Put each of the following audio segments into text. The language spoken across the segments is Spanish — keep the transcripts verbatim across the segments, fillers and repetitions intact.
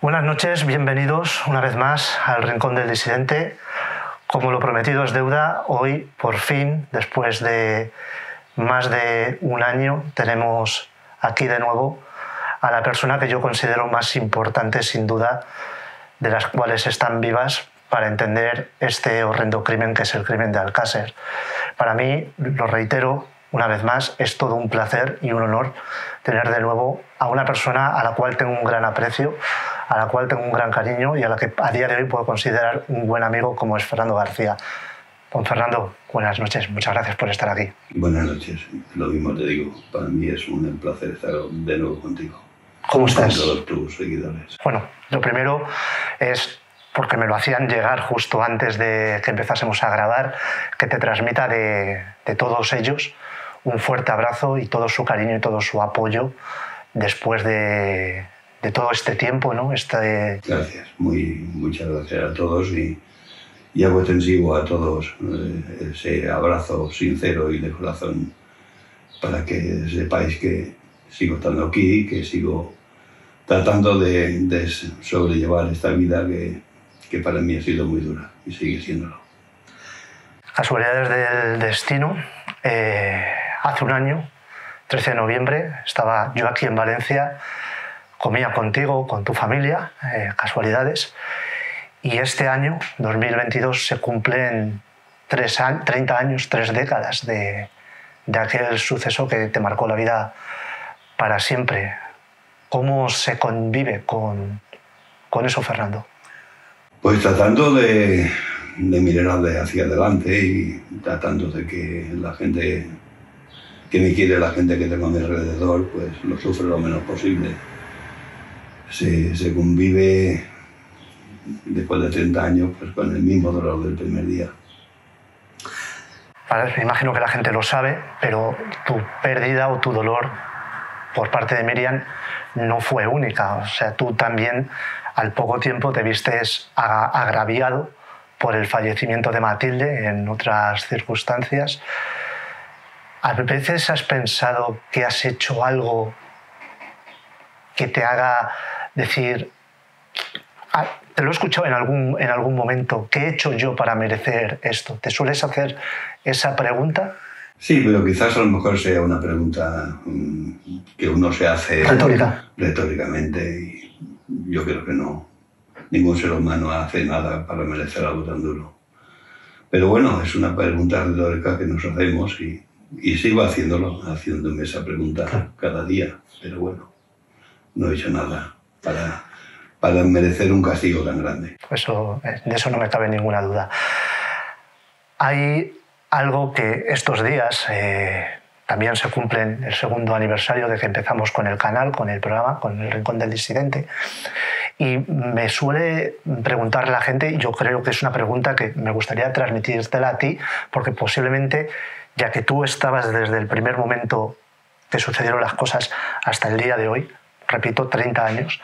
Buenas noches, bienvenidos una vez más al Rincón del Disidente. Como lo prometido es deuda, hoy por fin, después de más de un año, tenemos aquí de nuevo a la persona que yo considero más importante, sin duda, de las cuales están vivas para entender este horrendo crimen que es el crimen de Alcàsser. Para mí, lo reitero una vez más, es todo un placer y un honor tener de nuevo a una persona a la cual tengo un gran aprecio, a la cual tengo un gran cariño y a la que a día de hoy puedo considerar un buen amigo como es Fernando García. Don Fernando, buenas noches, muchas gracias por estar aquí. Buenas noches, lo mismo te digo, para mí es un placer estar de nuevo contigo. ¿Cómo estás? Con todos tus seguidores. Bueno, lo primero es, porque me lo hacían llegar justo antes de que empezásemos a grabar, que te transmita de, de todos ellos un fuerte abrazo y todo su cariño y todo su apoyo después de... de todo este tiempo, ¿no? Este... Gracias, muy, muchas gracias a todos y, y hago extensivo a todos eh, ese abrazo sincero y de corazón para que sepáis que sigo estando aquí, que sigo tratando de, de sobrellevar esta vida que, que para mí ha sido muy dura y sigue siéndolo. Casualidades del destino, eh, hace un año, trece de noviembre, estaba yo aquí en Valencia. Comía contigo, con tu familia, eh, casualidades. Y este año, dos mil veintidós, se cumplen tres años, treinta años, tres décadas de, de aquel suceso que te marcó la vida para siempre. ¿Cómo se convive con, con eso, Fernando? Pues tratando de, de mirar hacia adelante y tratando de que la gente que me quiere, la gente que tengo a mi alrededor, pues lo sufre lo menos posible. Se, se convive después de treinta años pues, con el mismo dolor del primer día. Vale, me imagino que la gente lo sabe, pero tu pérdida o tu dolor por parte de Miriam no fue única. O sea, tú también al poco tiempo te vistes agraviado por el fallecimiento de Matilde en otras circunstancias. ¿A veces has pensado que has hecho algo que te haga decir, ah, te lo he escuchado en algún, en algún momento, ¿qué he hecho yo para merecer esto? ¿Te sueles hacer esa pregunta? Sí, pero quizás a lo mejor sea una pregunta que uno se hace ¿Retórica? retóricamente. Y yo creo que no. Ningún ser humano hace nada para merecer algo tan duro. Pero bueno, es una pregunta retórica que nos hacemos y, y sigo haciéndolo, haciéndome esa pregunta cada día, pero bueno. No he hecho nada para, para merecer un castigo tan grande. Eso, de eso no me cabe ninguna duda. Hay algo que estos días eh, también se cumplen el segundo aniversario de que empezamos con el canal, con el programa, con El Rincón del Disidente. Y me suele preguntar la gente, yo creo que es una pregunta que me gustaría transmitírtela a ti, porque posiblemente, ya que tú estabas desde el primer momento que sucedieron las cosas hasta el día de hoy, repito, treinta años,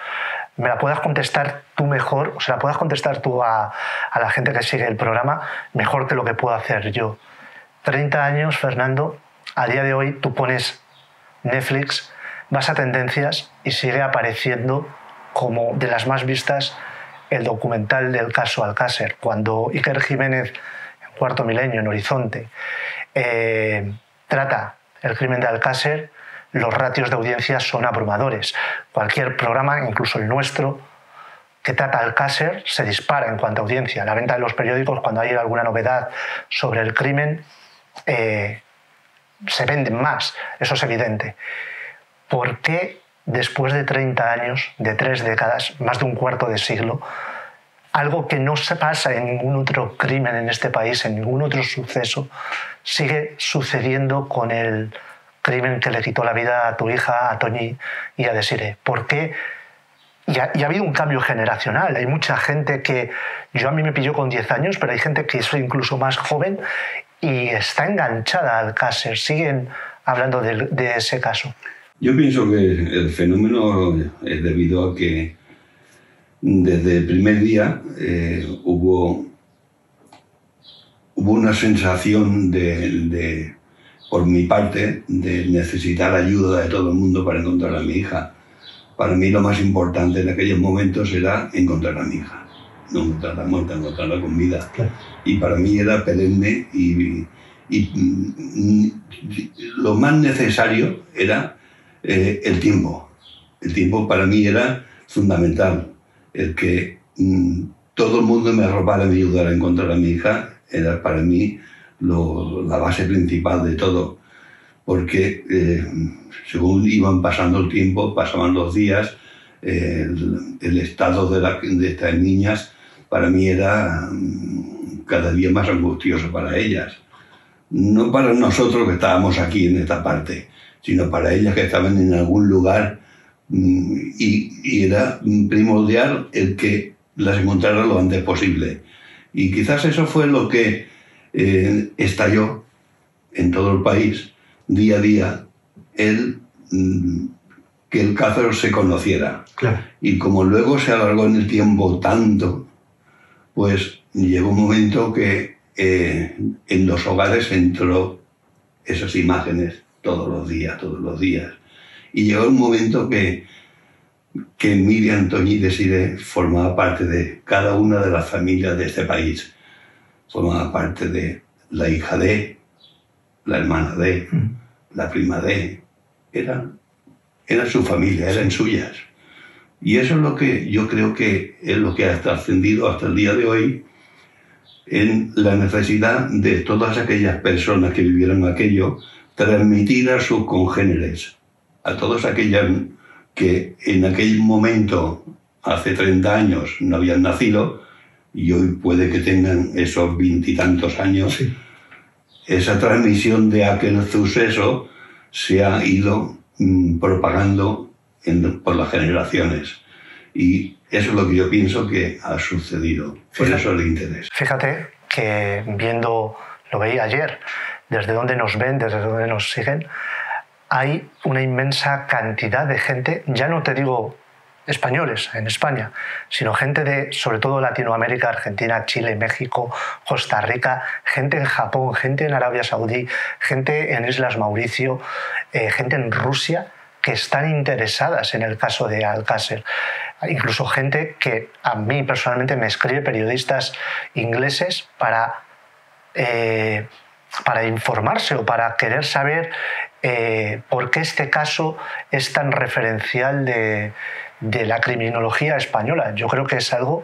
me la puedas contestar tú mejor, o se la puedas contestar tú a, a la gente que sigue el programa mejor que lo que puedo hacer yo. treinta años, Fernando, a día de hoy tú pones Netflix, vas a tendencias y sigue apareciendo como de las más vistas el documental del caso Alcàsser. Cuando Iker Jiménez, en Cuarto Milenio, en Horizonte, eh, trata el crimen de Alcàsser, los ratios de audiencia son abrumadores. Cualquier programa, incluso el nuestro, que trata Alcàsser, se dispara en cuanto a audiencia. La venta de los periódicos, cuando hay alguna novedad sobre el crimen, eh, se venden más, eso es evidente. ¿Por qué después de treinta años, de tres décadas, más de un cuarto de siglo, algo que no se pasa en ningún otro crimen en este país, en ningún otro suceso, sigue sucediendo con el crimen que le quitó la vida a tu hija, a Toñi y a Desiré? ¿Por qué? Y ha, y ha habido un cambio generacional. Hay mucha gente que... Yo a mí me pilló con diez años, pero hay gente que soy incluso más joven y está enganchada al Alcàsser. Siguen hablando de, de ese caso. Yo pienso que el fenómeno es debido a que desde el primer día eh, hubo, hubo una sensación de... de por mi parte, de necesitar ayuda de todo el mundo para encontrar a mi hija. para mí lo más importante en aquellos momentos era encontrar a mi hija, no encontrarla muerta, encontrarla con vida. Claro. Y para mí era perenne y, y, y lo más necesario era eh, el tiempo. El tiempo para mí era fundamental. El que mm, todo el mundo me arropara y me ayudara a encontrar a mi hija era para mí lo, la base principal de todo. Porque eh, según iban pasando el tiempo, pasaban los días, eh, el, el estado de, la, de estas niñas para mí era cada día más angustioso para ellas. No para nosotros que estábamos aquí en esta parte, sino para ellas que estaban en algún lugar y, y era primordial el que las encontrara lo antes posible. Y quizás eso fue lo que eh, estalló en todo el país. Día a día, el, que el Cáceres se conociera. Claro. Y como luego se alargó en el tiempo tanto, pues llegó un momento que eh, en los hogares entró esas imágenes todos los días, todos los días. Y llegó un momento que, que Miriam, Toñi y Desiré formaba parte de cada una de las familias de este país. Formaba parte de la hija de... la hermana de, la prima de, era, era su familia, eran suyas. Y eso es lo que yo creo que es lo que ha trascendido hasta el día de hoy en la necesidad de todas aquellas personas que vivieron aquello transmitir a sus congéneres, a todas aquellas que en aquel momento, hace treinta años, no habían nacido y hoy puede que tengan esos veintitantos años. Sí. Esa transmisión de aquel suceso se ha ido mmm, propagando en, por las generaciones. Y eso es lo que yo pienso que ha sucedido. Por eso el interés. Fíjate que viendo, lo veía ayer, desde donde nos ven, desde donde nos siguen, hay una inmensa cantidad de gente, ya no te digo españoles en España, sino gente de, sobre todo, Latinoamérica, Argentina, Chile, México, Costa Rica, gente en Japón, gente en Arabia Saudí, gente en Islas Mauricio, eh, gente en Rusia, que están interesadas en el caso de Alcàsser. Incluso gente que a mí personalmente me escribe, periodistas ingleses, para, eh, para informarse o para querer saber eh, por qué este caso es tan referencial de... de la criminología española. Yo creo que es algo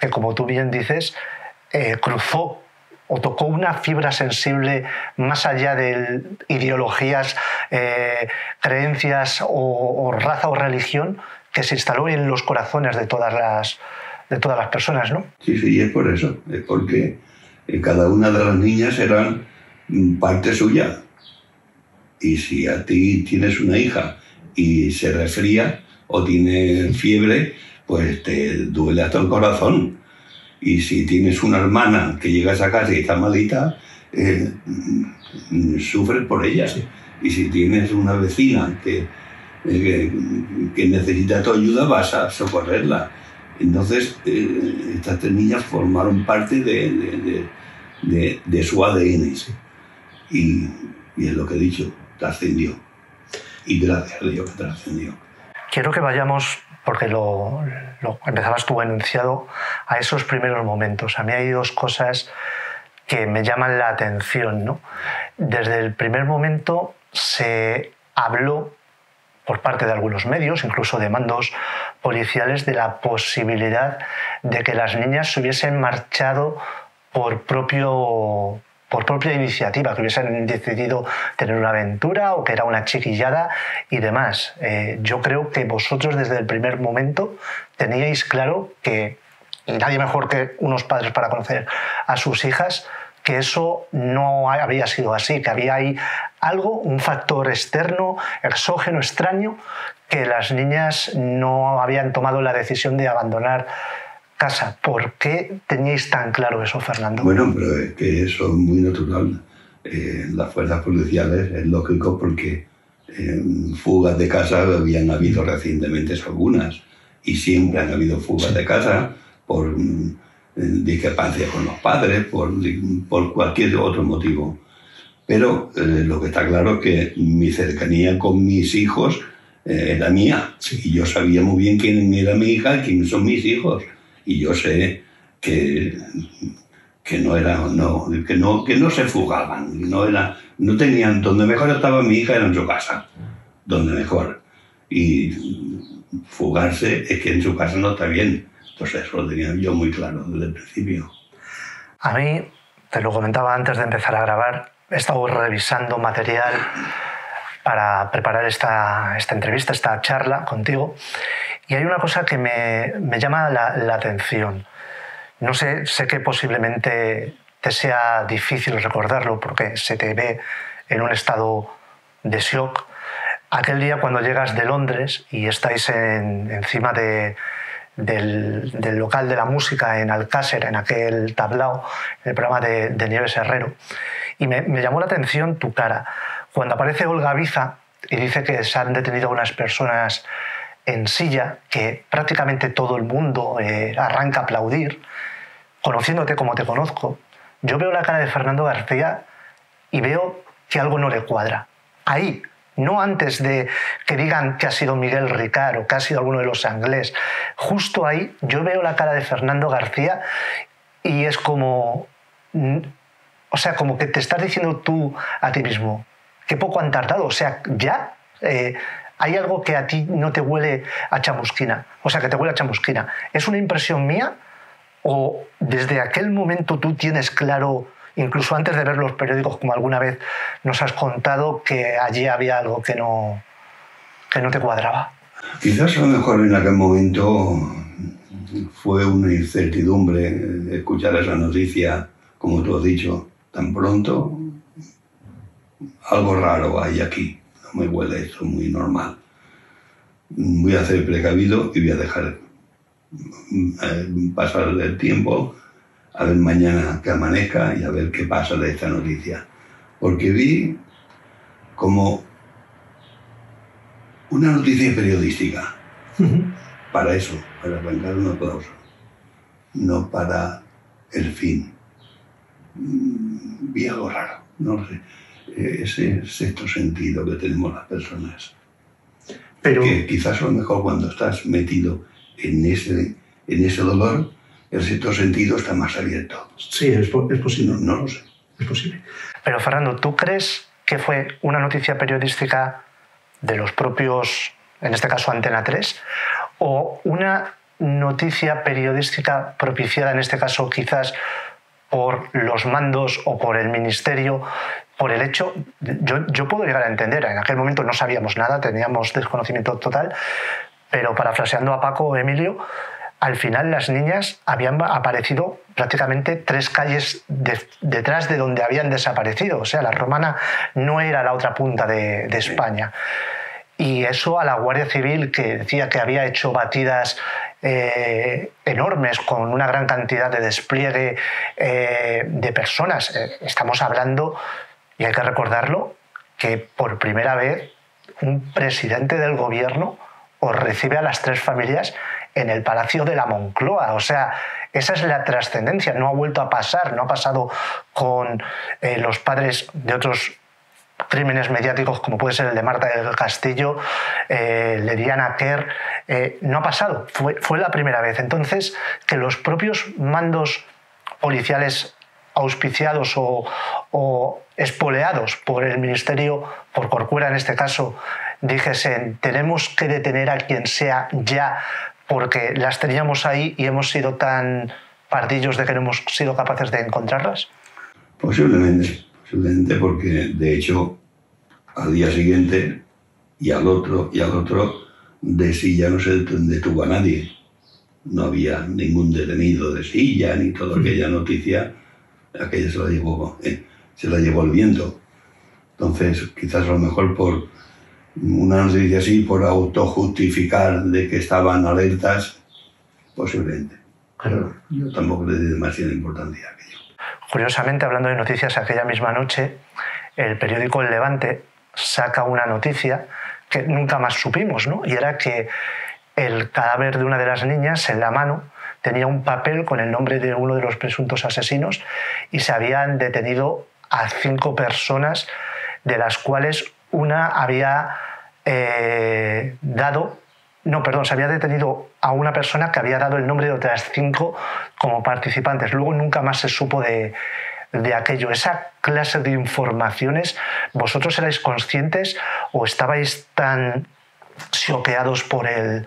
que, como tú bien dices, eh, cruzó o tocó una fibra sensible más allá de ideologías, eh, creencias o, o raza o religión, que se instaló en los corazones de todas las, de todas las personas, ¿no? Sí, sí, es por eso. Es porque cada una de las niñas eran parte suya. Y si a ti tienes una hija y se resfría, o tiene fiebre, pues te duele hasta el corazón. Y si tienes una hermana que llegas a casa y está malita, eh, sufres por ella. Sí. Y si tienes una vecina que, eh, que, que necesita tu ayuda, vas a socorrerla. Entonces, eh, estas tres niñas formaron parte de, de, de, de, de su A D N. Sí. Y, y es lo que he dicho, trascendió. Y gracias a Dios que trascendió. Quiero que vayamos, porque lo, lo empezabas tú enunciado, a esos primeros momentos. A mí hay dos cosas que me llaman la atención, ¿no? Desde el primer momento se habló, por parte de algunos medios, incluso de mandos policiales, de la posibilidad de que las niñas se hubiesen marchado por propio... por propia iniciativa, que hubiesen decidido tener una aventura o que era una chiquillada y demás. Eh, yo creo que vosotros desde el primer momento teníais claro que, y nadie mejor que unos padres para conocer a sus hijas, que eso no había sido así, que había ahí algo, un factor externo, exógeno, extraño, que las niñas no habían tomado la decisión de abandonar casa. ¿Por qué teníais tan claro eso, Fernando? Bueno, pero es que eso es muy natural. Eh, las fuerzas policiales, es lógico, porque eh, fugas de casa habían habido recientemente algunas, y siempre han habido fugas de casa por eh, discrepancias con los padres, por, por cualquier otro motivo. Pero eh, lo que está claro es que mi cercanía con mis hijos eh, era mía. Sí. Y yo sabía muy bien quién era mi hija, quiénes son mis hijos. Y yo sé que, que, no, era, no, que, no, que no se fugaban, no, era, no tenían... Donde mejor estaba mi hija era en su casa, donde mejor. Y fugarse es que en su casa no está bien. Entonces eso lo tenía yo muy claro desde el principio. A mí, te lo comentaba antes de empezar a grabar, he estado revisando material para preparar esta, esta entrevista, esta charla contigo, y hay una cosa que me, me llama la, la atención. No sé, sé que posiblemente te sea difícil recordarlo porque se te ve en un estado de shock. Aquel día cuando llegas de Londres y estáis en, encima de... Del, del local de la música en Alcàsser, en aquel tablao, en el programa de, de Nieves Herrero. Y me, me llamó la atención tu cara. Cuando aparece Olga Biza y dice que se han detenido unas personas en silla, que prácticamente todo el mundo eh, arranca a aplaudir, conociéndote como te conozco, yo veo la cara de Fernando García y veo que algo no le cuadra. Ahí. No antes de que digan que ha sido Miguel Ricart o que ha sido alguno de los Anglés. Justo ahí yo veo la cara de Fernando García y es como... O sea, como que te estás diciendo tú a ti mismo que poco han tardado. O sea, ya eh, hay algo que a ti no te huele a chamusquina. O sea, que te huele a chamusquina. ¿Es una impresión mía o desde aquel momento tú tienes claro... Incluso antes de ver los periódicos, como alguna vez nos has contado, que allí había algo que no, que no te cuadraba? Quizás a lo mejor en aquel momento fue una incertidumbre escuchar esa noticia, como tú has dicho, tan pronto. Algo raro hay aquí, no me huele esto, muy normal. Voy a ser precavido y voy a dejar pasar el tiempo, a ver mañana que amanezca y a ver qué pasa de esta noticia. Porque vi como una noticia periodística. Uh-huh. Para eso, para arrancar un aplauso. No para el fin. Vi algo raro, no sé. Ese sexto sentido que tenemos las personas. Pero... Que quizás a lo mejor cuando estás metido en ese, en ese dolor... El sexto sentido está más abierto. Sí, es, es posible. No, no lo sé, es posible. Pero, Fernando, ¿tú crees que fue una noticia periodística de los propios, en este caso Antena tres, o una noticia periodística propiciada, en este caso quizás por los mandos o por el ministerio, por el hecho? Yo, yo puedo llegar a entender, en aquel momento no sabíamos nada, teníamos desconocimiento total, pero parafraseando a Paco, Emilio, al final las niñas habían aparecido prácticamente tres calles de, detrás de donde habían desaparecido. O sea, la Romana no era la otra punta de, de España. Y eso a la Guardia Civil, que decía que había hecho batidas eh, enormes con una gran cantidad de despliegue eh, de personas. Estamos hablando, y hay que recordarlo, que por primera vez un presidente del gobierno os recibe a las tres familias en el Palacio de la Moncloa. O sea, esa es la trascendencia. No ha vuelto a pasar, no ha pasado con eh, los padres de otros crímenes mediáticos, como puede ser el de Marta del Castillo, eh, el de Diana Kerr. Eh, no ha pasado, fue, fue la primera vez. Entonces, que los propios mandos policiales auspiciados o, o espoleados por el Ministerio, por Corcuera en este caso, dijesen, tenemos que detener a quien sea ya, porque las teníamos ahí y hemos sido tan pardillos de que no hemos sido capaces de encontrarlas? Posiblemente, posiblemente porque de hecho al día siguiente y al otro y al otro de Silla no se detuvo a nadie. No había ningún detenido de Silla ni toda aquella noticia, aquella se la llevó, eh, se la llevó el viento. Entonces quizás a lo mejor por... Una noticia así, por autojustificar de que estaban alertas, posiblemente. Pero yo tampoco le di demasiada importancia a aquello. Curiosamente, hablando de noticias, aquella misma noche, el periódico El Levante saca una noticia que nunca más supimos, ¿no? Y era que el cadáver de una de las niñas en la mano tenía un papel con el nombre de uno de los presuntos asesinos y se habían detenido a cinco personas, de las cuales... Una había eh, dado... No, perdón, se había detenido a una persona que había dado el nombre de otras cinco como participantes. Luego nunca más se supo de, de aquello. Esa clase de informaciones, ¿vosotros erais conscientes o estabais tan choqueados por el,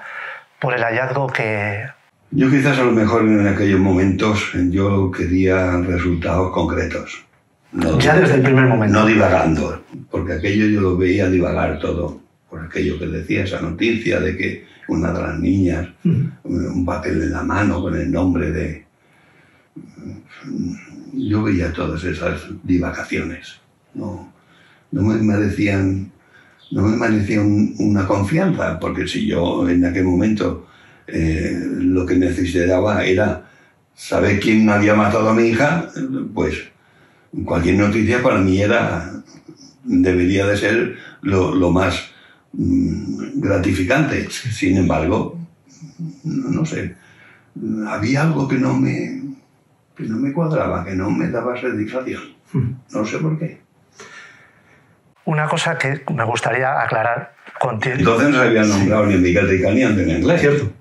por el hallazgo que...? Yo quizás a lo mejor en aquellos momentos yo quería resultados concretos. No, ya desde el primer momento. No divagando, porque aquello yo lo veía divagar todo. Por aquello que decía, esa noticia de que una de las niñas, uh-huh. un papel en la mano con el nombre de... Yo veía todas esas divagaciones. No, no me merecían, no me merecían una confianza, porque si yo en aquel momento eh, lo que necesitaba era saber quién había matado a mi hija, pues cualquier noticia para mí era, debería de ser lo, lo más... gratificante. Sin embargo, no, no sé, había algo que no me que no me cuadraba, que no me daba satisfacción. No sé por qué. Una cosa que me gustaría aclarar contigo. Entonces no se había nombrado ni Miguel Ricart ni Antonio Anglés, ¿cierto?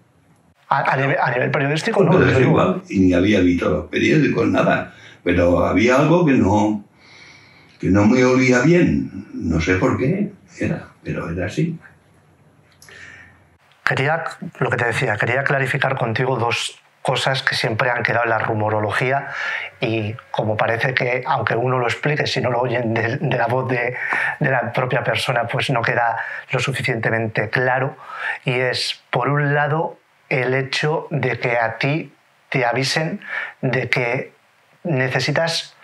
A, a, nivel, a nivel periodístico no. Pero es igual, y ni había visto los periódicos, nada. Pero había algo que no, que no me olía bien. No sé por qué era. Pero era así. Quería, lo que te decía, quería clarificar contigo dos cosas que siempre han quedado en la rumorología y como parece que, aunque uno lo explique, si no lo oyen de, de la voz de, de la propia persona, pues no queda lo suficientemente claro. Y es, por un lado, el hecho de que a ti te avisen de que necesitas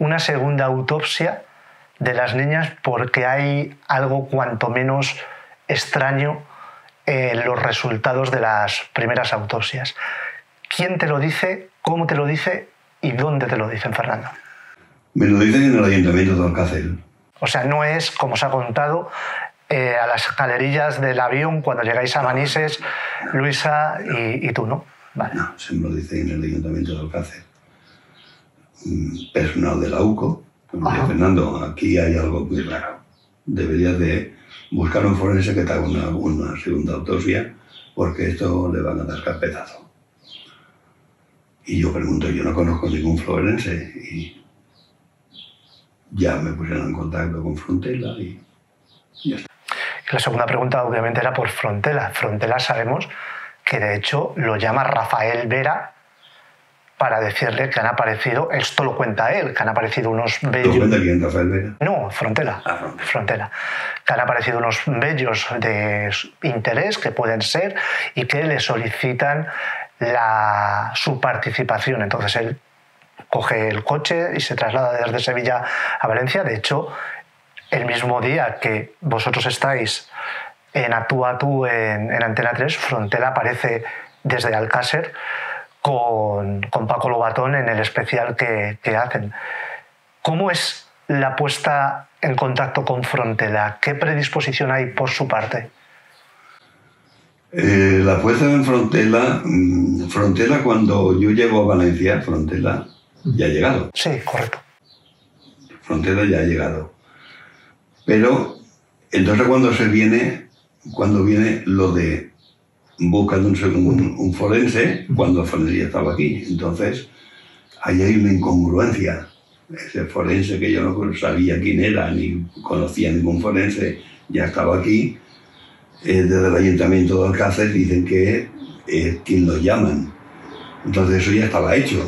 una segunda autopsia de las niñas porque hay algo cuanto menos extraño en los resultados de las primeras autopsias. ¿Quién te lo dice, cómo te lo dice y dónde te lo dicen, Fernando? Me lo dicen en el ayuntamiento de Alcàsser. O sea, no es, como se ha contado, eh, a las galerillas del avión cuando llegáis a Manises, no, Luisa no, y, y tú, ¿no? Vale. No, se me lo dice en el ayuntamiento de Alcàsser. Personal de la U C O. Ajá. Fernando, aquí hay algo muy raro. Deberías de buscar un forense que te haga una, una segunda autopsia, porque esto le van a dar carpetazo. Y yo pregunto, yo no conozco ningún forense. Y ya me pusieron en contacto con Fontela y ya está. La segunda pregunta obviamente era por Fontela. Fontela sabemos que de hecho lo llama Rafael Vera para decirle que han aparecido, esto lo cuenta él, que han aparecido unos bellos... ¿Lo cuenta quién, Rafael Vera? No, Fontela. Ah, Fontela. Fontela. Que han aparecido unos bellos de interés, que pueden ser, y que le solicitan la, su participación. Entonces él coge el coche y se traslada desde Sevilla a Valencia. De hecho, el mismo día que vosotros estáis en Atú a Tú en, en Antena tres, Fontela aparece desde Alcàsser, Con, con Paco Lobatón en el especial que, que hacen. ¿Cómo es la puesta en contacto con Fontela? ¿Qué predisposición hay por su parte? Eh, la puesta en Fontela, Fontela cuando yo llego a Valencia, Fontela ya ha llegado. Sí, correcto. Fontela ya ha llegado. Pero entonces cuando se viene, cuando viene lo de buscando un, un, un forense cuando el forense ya estaba aquí. Entonces, ahí hay una incongruencia. Ese forense que yo no sabía quién era, ni conocía ningún forense, ya estaba aquí. Eh, desde el ayuntamiento de Alcàsser dicen que es quien lo llaman. Entonces eso ya estaba hecho.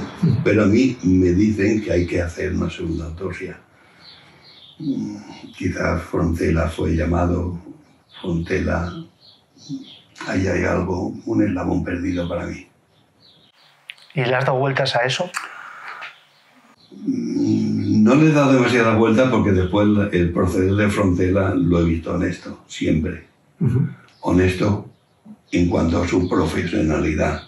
Pero a mí me dicen que hay que hacer una segunda autopsia. Quizás Fontela fue llamado, Fontela... Ahí hay algo, un eslabón perdido para mí. ¿Y le has dado vueltas a eso? No le he dado demasiadas vueltas porque después el proceder de Fontela lo he visto honesto, siempre. Uh-huh. Honesto en cuanto a su profesionalidad.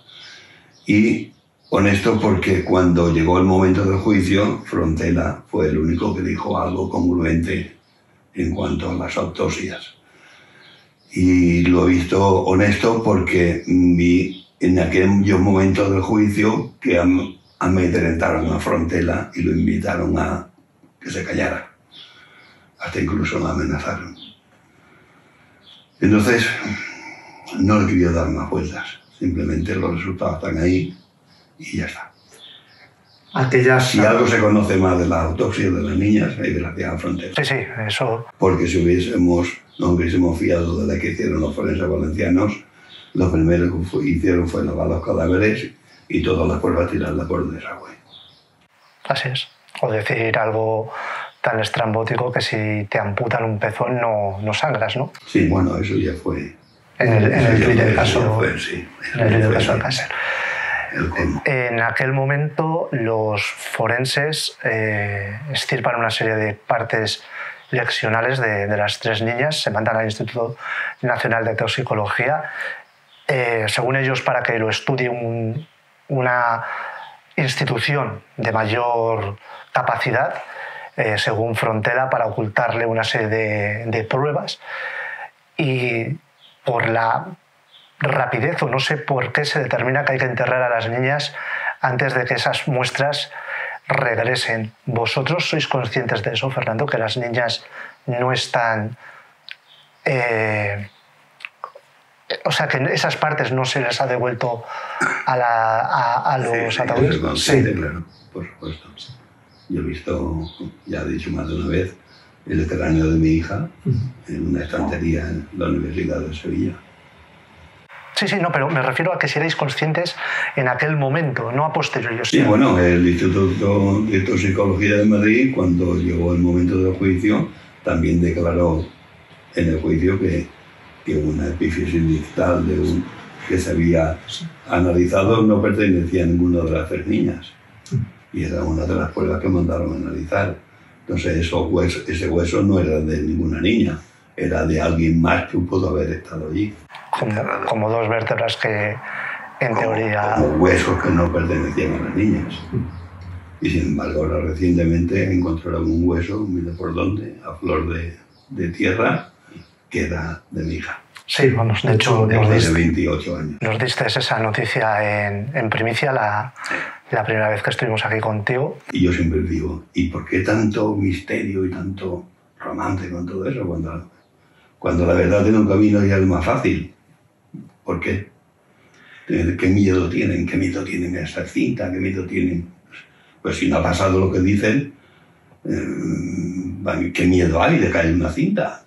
Y honesto porque cuando llegó el momento del juicio, Fontela fue el único que dijo algo congruente en cuanto a las autopsias. Y lo he visto honesto porque vi en aquellos momentos del juicio que amedrentaron a Fontela y lo invitaron a que se callara. Hasta incluso lo amenazaron. Entonces, no le quería dar más vueltas. Simplemente los resultados están ahí y ya está. Aquella... Si algo se conoce más de la autopsia de las niñas, hay de la tía Frontera. Sí, sí, eso. Porque si hubiésemos, no hubiésemos fiado de la que hicieron los forenses valencianos, lo primero que fue, hicieron fue lavar los cadáveres y todas las pruebas tirarlas por desagüe. Así es. O decir algo tan estrambótico que si te amputan un pezón no, no sangras, ¿no? Sí, bueno, eso ya fue. En el, en el primer caso, fue, sí. En el primer caso Alcàsser. En aquel momento los forenses eh, extirpan una serie de partes leccionales de, de las tres niñas, se mandan al Instituto Nacional de Toxicología, eh, según ellos para que lo estudie un, una institución de mayor capacidad, eh, según Frontera, para ocultarle una serie de, de pruebas, y por la rapidez o no sé por qué se determina que hay que enterrar a las niñas antes de que esas muestras regresen. ¿Vosotros sois conscientes de eso, Fernando? Que las niñas no están... Eh, o sea, que esas partes no se les ha devuelto a, la, a, a los sí, ataúdes. Sí, consciente, sí, claro, por supuesto. Yo he visto, ya he dicho más de una vez, el cráneo de mi hija uh-huh. en una estantería en la Universidad de Sevilla. Sí, sí, no, pero me refiero a que seréis conscientes en aquel momento, no a posteriori. Sí, bueno, el Instituto de Toxicología de Madrid, cuando llegó el momento del juicio, también declaró en el juicio que, que una epífisis distal de un, que se había analizado no pertenecía a ninguna de las tres niñas. Y era una de las pruebas que mandaron a analizar. Entonces esos huesos, ese hueso no era de ninguna niña, era de alguien más que pudo haber estado allí. Como, como dos vértebras que, en como, teoría... Como huesos que no pertenecían a las niñas. Y sin embargo, ahora recientemente encontraron un hueso, mira por dónde, a flor de, de tierra, que era de mi hija. Sí, vamos, de hecho... De nos diste, de veintiocho años. Nos diste esa noticia en, en primicia la, sí. la primera vez que estuvimos aquí contigo. Y yo siempre digo, ¿y por qué tanto misterio y tanto romance con todo eso? Cuando, cuando la verdad tiene un camino y es más fácil. ¿Por qué? ¿Qué miedo tienen? ¿Qué miedo tienen a esta cinta? ¿Qué miedo tienen? Pues si no ha pasado lo que dicen, ¿qué miedo hay de caer una cinta?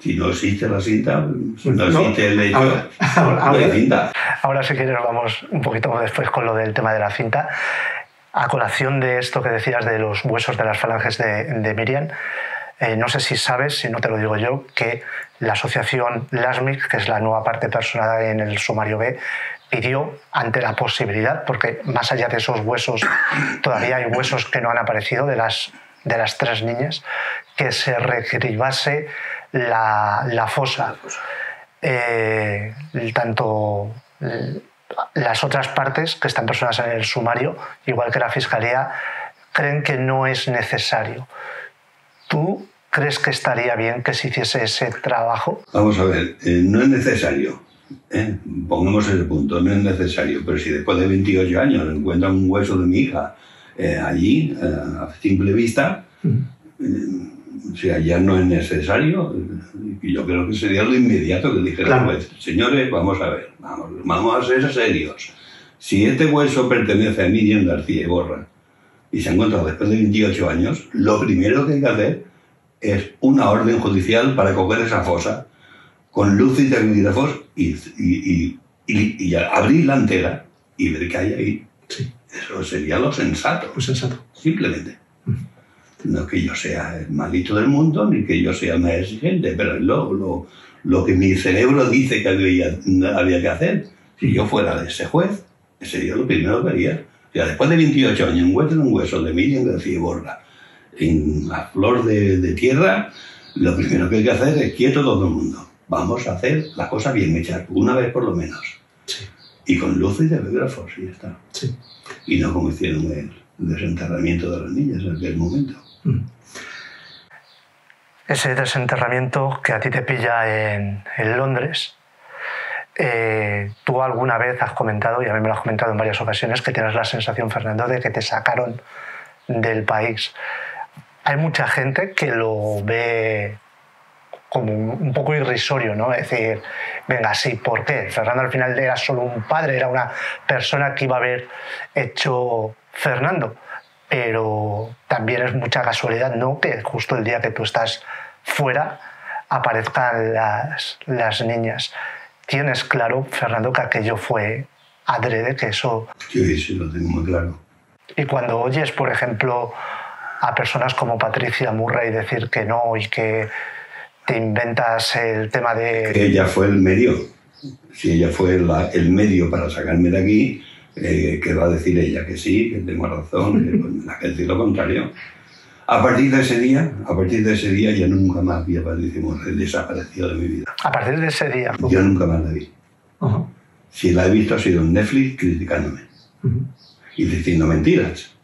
Si no existe la cinta, si no existe el hecho, ahora, ahora, no hay cinta. Ahora si quieres vamos un poquito después con lo del tema de la cinta. A colación de esto que decías de los huesos de las falanges de, de Miriam, Eh, no sé si sabes, si no te lo digo yo, que la asociación LASMIC, que es la nueva parte personada en el sumario B, pidió ante la posibilidad, porque más allá de esos huesos todavía hay huesos que no han aparecido de las, de las tres niñas, que se recribase la, la fosa. Eh, tanto las otras partes que están personadas en el sumario, igual que la Fiscalía, creen que no es necesario. ¿Tú crees que estaría bien que se hiciese ese trabajo? Vamos a ver, eh, no es necesario, ¿eh? Pongamos ese punto, no es necesario, pero si después de veintiocho años encuentran un hueso de mi hija eh, allí, eh, a simple vista, eh, si allá no es necesario, y eh, yo creo que sería lo inmediato que dijera claro. El juez, señores, vamos a ver, vamos, vamos a ser serios, si este hueso pertenece a Miriam García y Borra, y se encuentra después de veintiocho años, lo primero que hay que hacer es una orden judicial para coger esa fosa con luz y taquígrafos y, y, y, y, y abrirla entera y ver qué hay ahí. Sí. Eso sería lo sensato. Pues sensato. Simplemente. Mm-hmm. No que yo sea el malito del mundo ni que yo sea más exigente, pero es lo, lo, lo que mi cerebro dice que había, había que hacer. Si yo fuera de ese juez, sería lo primero que haría. Después de veintiocho años encuentran un hueso de Miriam García Borla en la flor de, de tierra, lo primero que hay que hacer es quieto todo el mundo. Vamos a hacer las cosas bien hechas, una vez por lo menos. Sí. Y con luces y telégrafos, y ya está. Sí. Y no como hicieron el desenterramiento de las niñas en aquel momento. Mm. Ese desenterramiento que a ti te pilla en, en Londres... Eh, tú alguna vez has comentado, y a mí me lo has comentado en varias ocasiones, que tienes la sensación, Fernando, de que te sacaron del país. Hay mucha gente que lo ve como un poco irrisorio, ¿no? Es decir, venga, sí, ¿por qué? Fernando al final era solo un padre, era una persona que iba a haber hecho Fernando. Pero también es mucha casualidad, ¿no?, que justo el día que tú estás fuera aparezcan las, las niñas. Tienes claro, Fernando, que aquello fue adrede, que eso... Sí, sí, lo tengo muy claro. Y cuando oyes, por ejemplo, a personas como Patricia Murray decir que no y que te inventas el tema de... Que ella fue el medio. Si ella fue la, el medio para sacarme de aquí, eh, ¿qué va a decir ella? Que sí, que tengo razón, que, pues, la que decir lo contrario. A partir de ese día, a partir de ese día, yo nunca más vi a Patricia Murray desaparecido de mi vida. A partir de ese día. Yo nunca más la vi. Uh-huh. Si la he visto ha sido en Netflix criticándome. Uh-huh. Y diciendo mentiras,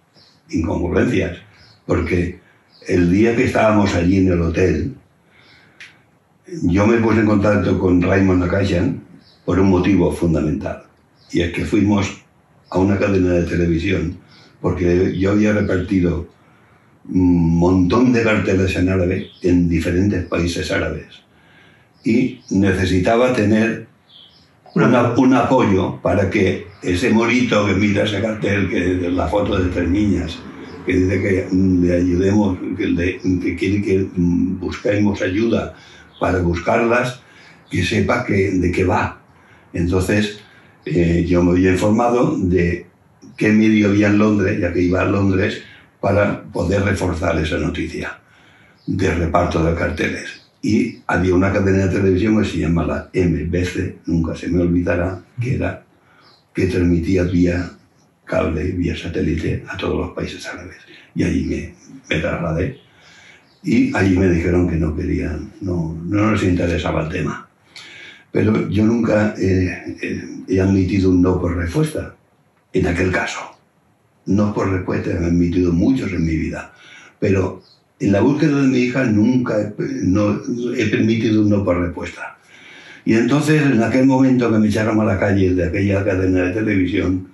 incongruencias. Porque el día que estábamos allí en el hotel, yo me puse en contacto con Raymond Nakachian por un motivo fundamental. Y es que fuimos a una cadena de televisión, porque yo había repartido un montón de carteles en árabe en diferentes países árabes y necesitaba tener una, un apoyo para que ese morito que mira ese cartel, que la foto de tres niñas, que dice que le ayudemos, que, le, que quiere que busquemos ayuda para buscarlas, que sepa que, de qué va. Entonces eh, yo me había informado de qué medio había en Londres, ya que iba a Londres, para poder reforzar esa noticia de reparto de carteles. Y había una cadena de televisión que se llama la M B C, nunca se me olvidará, que era que transmitía vía cable, vía satélite a todos los países árabes. Y allí me, me trasladé. Y allí me dijeron que no querían, no, no nos interesaba el tema. Pero yo nunca eh, eh, he admitido un no por respuesta, en aquel caso. No por respuesta, he admitido muchos en mi vida. Pero en la búsqueda de mi hija nunca he, no, he permitido un no por respuesta. Y entonces, en aquel momento que me echaron a la calle de aquella cadena de televisión,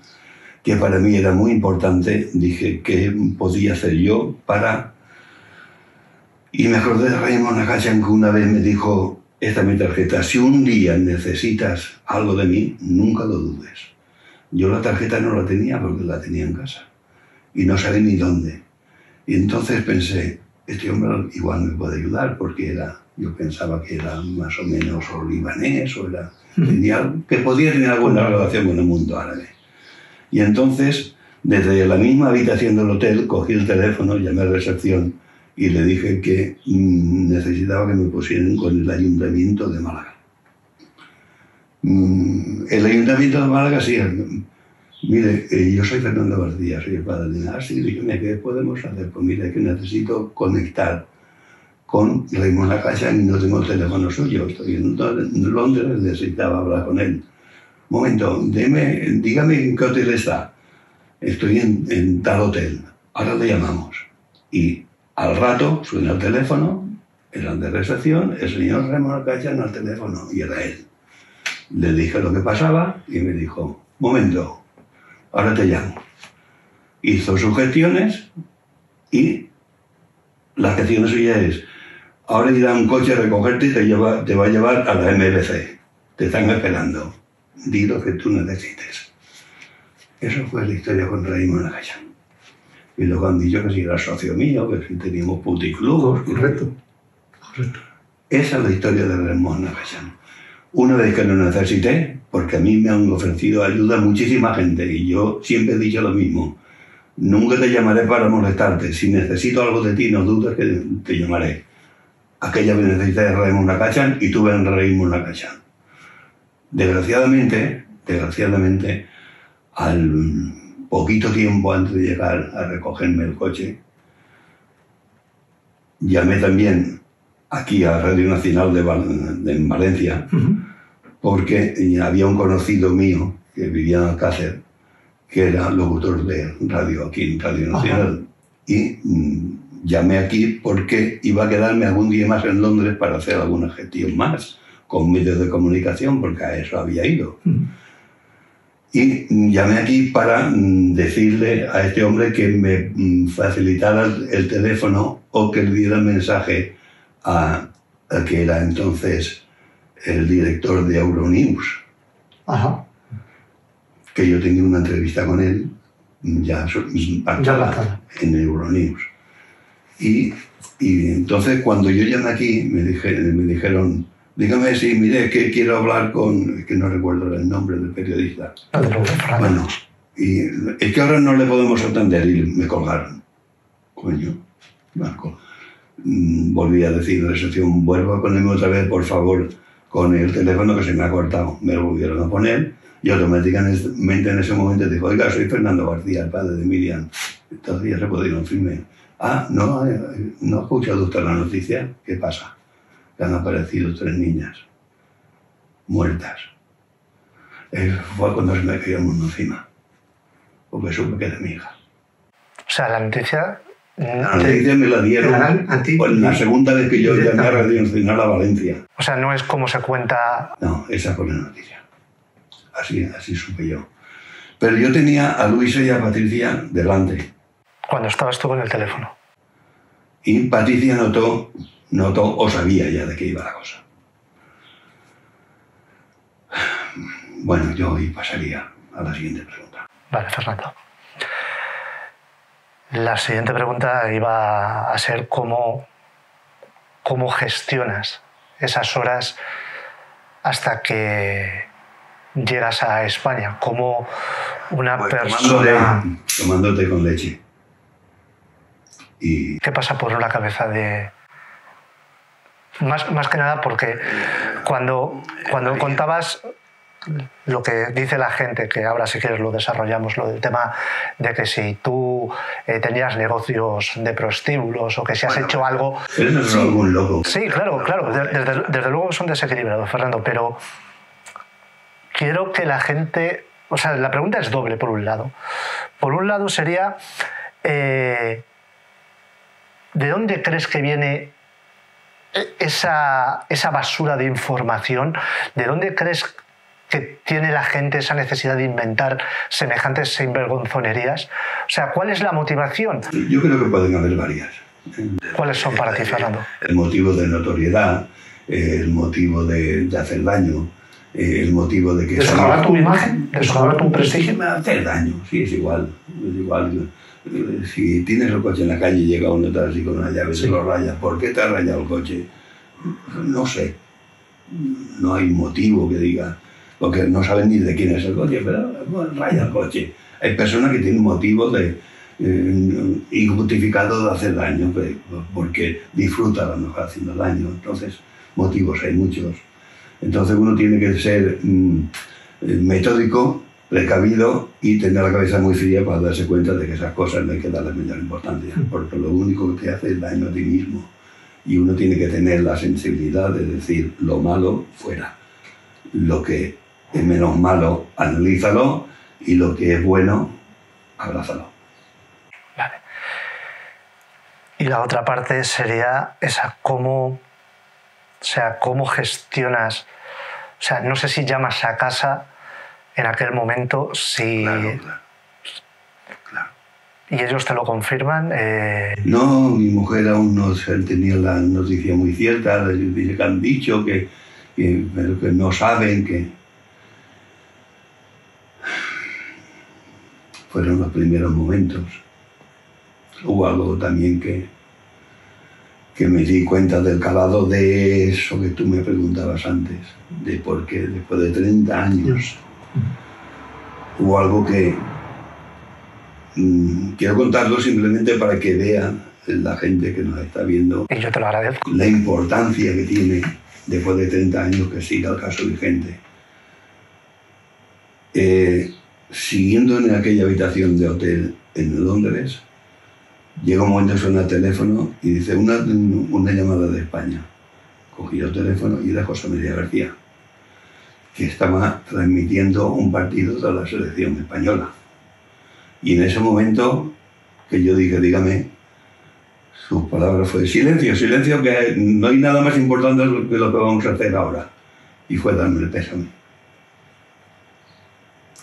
que para mí era muy importante, dije, ¿qué podía hacer yo para...? Y me acordé de Raymond Nakachian, que una vez me dijo, esta es mi tarjeta, si un día necesitas algo de mí, nunca lo dudes. Yo la tarjeta no la tenía porque la tenía en casa y no sabía ni dónde. Y entonces pensé, este hombre igual me puede ayudar, porque era... Yo pensaba que era más o menos o libanés, o era, tenía, que podía tener alguna relación con el mundo árabe. Y entonces, desde la misma habitación del hotel, cogí el teléfono, llamé a la recepción y le dije que mmm, necesitaba que me pusieran con el Ayuntamiento de Málaga. Mmm, el Ayuntamiento de Málaga, sí. Mire, eh, yo soy Fernando García, soy el padre de Nada. Sí, dígame, ¿qué podemos hacer? Pues mire, que necesito conectar con Raymond Nakachian y no tengo el teléfono suyo, estoy en Londres, necesitaba hablar con él. Momento, deme, dígame en qué hotel está. Estoy en, en tal hotel, ahora le llamamos. Y al rato suena el teléfono, era de recepción, el señor Raymond Nakachian al teléfono, y era él. Le dije lo que pasaba y me dijo, momento, ahora te llamo. Hizo sugestiones y la gestión suya es, ahora irá un coche a recogerte y te, lleva, te va a llevar a la M B C. Te están esperando. Di lo que tú necesites. Eso fue la historia con Raymond Nakachian. Y luego han dicho que si era socio mío, que si teníamos puticlubos. Correcto. Correcto. Esa es la historia de Raymond Nakachian. Una vez que lo necesité, porque a mí me han ofrecido ayuda a muchísima gente y yo siempre he dicho lo mismo. Nunca te llamaré para molestarte. Si necesito algo de ti, no dudes que te llamaré. Aquella vez necesité Raymond Nakachian y tuve en Raymond Nakachian. Desgraciadamente, desgraciadamente, al poquito tiempo antes de llegar a recogerme el coche, llamé también aquí a Radio Nacional de, Val de Valencia, uh-huh, porque había un conocido mío que vivía en Alcàsser, que era locutor de radio aquí en Radio Nacional. Ajá. Y mmm, llamé aquí porque iba a quedarme algún día más en Londres para hacer alguna gestión más con medios de comunicación, porque a eso había ido. Mm. Y mmm, llamé aquí para mmm, decirle a este hombre que me mmm, facilitara el teléfono o que le diera el mensaje a que era entonces el director de Euronews. Ajá. Que yo tenía una entrevista con él, ya, ya en Euronews. Y, y entonces, cuando yo llegué aquí, me, dije, me dijeron, dígame si, mire, que quiero hablar con... que no recuerdo el nombre del periodista. No, de bueno, y es que ahora no le podemos atender y me colgaron. Coño, Marco. Volví a decir a la estación, vuelvo a ponerme otra vez, por favor, con el teléfono que se me ha cortado. Me lo volvieron a poner y automáticamente en ese momento dijo, oiga, soy Fernando García, el padre de Miriam. Entonces ya se pudieron firme. Ah, no, no ha escuchado usted la noticia. ¿Qué pasa? Que han aparecido tres niñas muertas. Eso fue cuando se me cayó el mundo encima, porque supe que era mi hija. O sea, la noticia... La noticia me la dieron por la segunda vez que yo llamé a Radio Nacional a Valencia. O sea, no es como se cuenta... No, esa fue la noticia. Así, así supe yo. Pero yo tenía a Luisa y a Patricia delante. Cuando estabas tú con el teléfono. Y Patricia notó, notó o sabía ya de qué iba la cosa. Bueno, yo hoy pasaría a la siguiente pregunta. Vale, Fernando. La siguiente pregunta iba a ser cómo, cómo gestionas esas horas hasta que llegas a España. Cómo una pues, persona... Tomándote, tomándote con leche. Y... ¿Qué pasa por la cabeza de...? Más, más que nada porque cuando, cuando contabas lo que dice la gente, que ahora si quieres lo desarrollamos, lo del tema de que si tú eh, tenías negocios de prostíbulos o que si has bueno, hecho algo... Eres sí, no algún loco. Sí, claro, claro. Desde, desde luego son desequilibrados, Fernando, pero quiero que la gente... O sea, la pregunta es doble, por un lado. Por un lado sería... Eh, ¿De dónde crees que viene esa, esa basura de información? ¿De dónde crees que tiene la gente esa necesidad de inventar semejantes sinvergonzonerías? O sea, ¿cuál es la motivación? Yo creo que pueden haber varias. ¿Cuáles son para ti, Fernando? El motivo de notoriedad, el motivo de, de hacer daño, el motivo de que... ¿Desjolar tu imagen? ¿Desjolar tu prestigio? Hacer daño, sí, es igual, es igual. Si tienes el coche en la calle y llega uno atrás y con una llave se lo raya, ¿por qué te ha rayado el coche? No sé. No hay motivo que diga, porque no saben ni de quién es el coche, pero bueno, raya el coche. Hay personas que tienen motivos de, eh, injustificados de hacer daño, porque disfruta a lo mejor haciendo daño. Entonces, motivos hay muchos. Entonces uno tiene que ser mm, metódico, precavido y tener la cabeza muy fría para darse cuenta de que esas cosas no hay que darle mayor importancia, porque lo único que te hace es daño a ti mismo. Y uno tiene que tener la sensibilidad de decir lo malo fuera, lo que es menos malo analízalo y lo que es bueno abrázalo. Vale. Y la otra parte sería esa, cómo, o sea, cómo gestionas, o sea, no sé si llamas a casa en aquel momento, sí... Claro, claro, claro. ¿Y ellos te lo confirman? Eh... No, mi mujer aún no tenía la noticia muy cierta, dice que han dicho, que, que, pero que no saben, que... Fueron los primeros momentos. Hubo algo también que, que me di cuenta del calado de eso que tú me preguntabas antes, de por qué después de treinta años... Hubo algo que mm, quiero contarlo simplemente para que vean la gente que nos está viendo. Y yo te lo agradezco. La importancia que tiene, después de treinta años, que siga el caso vigente. Eh, siguiendo en aquella habitación de hotel en Londres, llega un momento, suena el teléfono y dice una, una llamada de España. Cogí el teléfono y era José María García, que estaba transmitiendo un partido de la selección española. Y en ese momento que yo dije, dígame, sus palabras fue silencio, silencio, que no hay nada más importante que lo que vamos a hacer ahora. Y fue darme el pésame.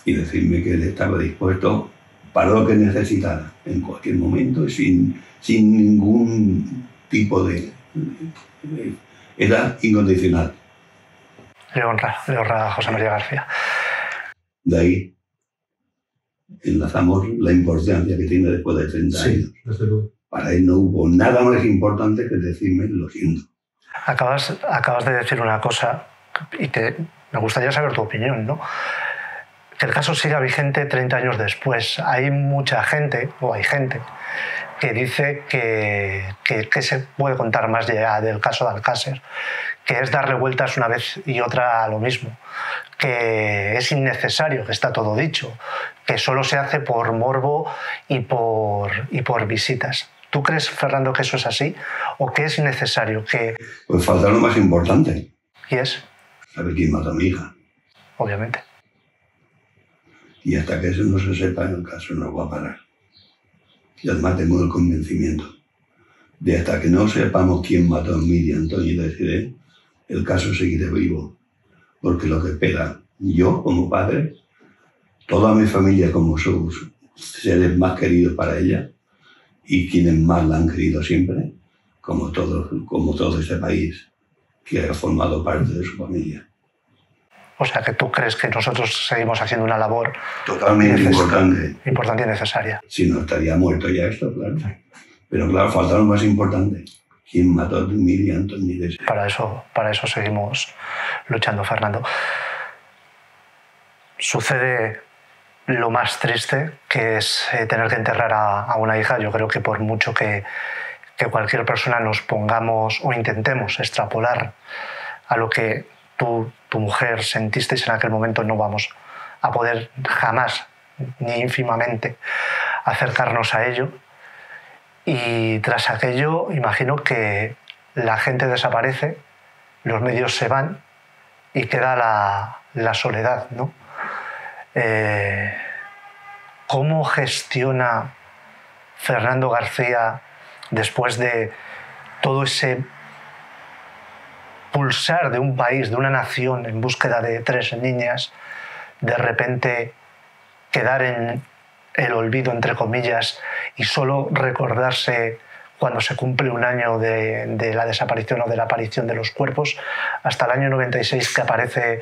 Y decirme que él estaba dispuesto para lo que necesitara, en cualquier momento, sin, sin ningún tipo de, de, de era incondicional. Le honra, le honra a José María García. De ahí enlazamos la importancia que tiene después de treinta sí, años. Desde luego. Para él no hubo nada más importante que decirme lo siento. Acabas, acabas de decir una cosa y te, me gustaría saber tu opinión, ¿no? Que el caso siga vigente treinta años después. Hay mucha gente, o hay gente, que dice que, que, que se puede contar más ya del caso de Alcàsser, que es darle vueltas una vez y otra a lo mismo, que es innecesario, que está todo dicho, que solo se hace por morbo y por, y por visitas. ¿Tú crees, Fernando, que eso es así? ¿O que es necesario que...? Pues falta lo más importante. ¿Y es? Saber quién mató a mi hija. Obviamente. Y hasta que eso no se sepa, el caso no va a parar. Y además tengo el convencimiento de hasta que no sepamos quién mató a Miriam, Toñi y Desiré, el caso seguirá vivo. Porque lo que espera yo como padre, toda mi familia como sus seres más queridos para ella y quienes más la han querido siempre, como todo, como todo este país que ha formado parte de su familia. O sea, que tú crees que nosotros seguimos haciendo una labor... Totalmente importante. Importante y necesaria. Si no, estaría muerto ya esto, claro. Pero claro, falta lo más importante. ¿Quién mató a Miriam, Antonio Anglés? Para eso, para eso seguimos luchando, Fernando. Sucede lo más triste, que es tener que enterrar a, a una hija. Yo creo que por mucho que, que cualquier persona nos pongamos o intentemos extrapolar a lo que tú, tu mujer, sentisteis en aquel momento, no vamos a poder jamás, ni ínfimamente, acercarnos a ello. Y tras aquello, imagino que la gente desaparece, los medios se van y queda la, la soledad, ¿no? Eh, ¿Cómo gestiona Fernando García, después de todo ese pulsar de un país, de una nación en búsqueda de tres niñas, de repente quedar en el olvido, entre comillas, y solo recordarse cuando se cumple un año de, de la desaparición o de la aparición de los cuerpos, hasta el año noventa y seis que aparece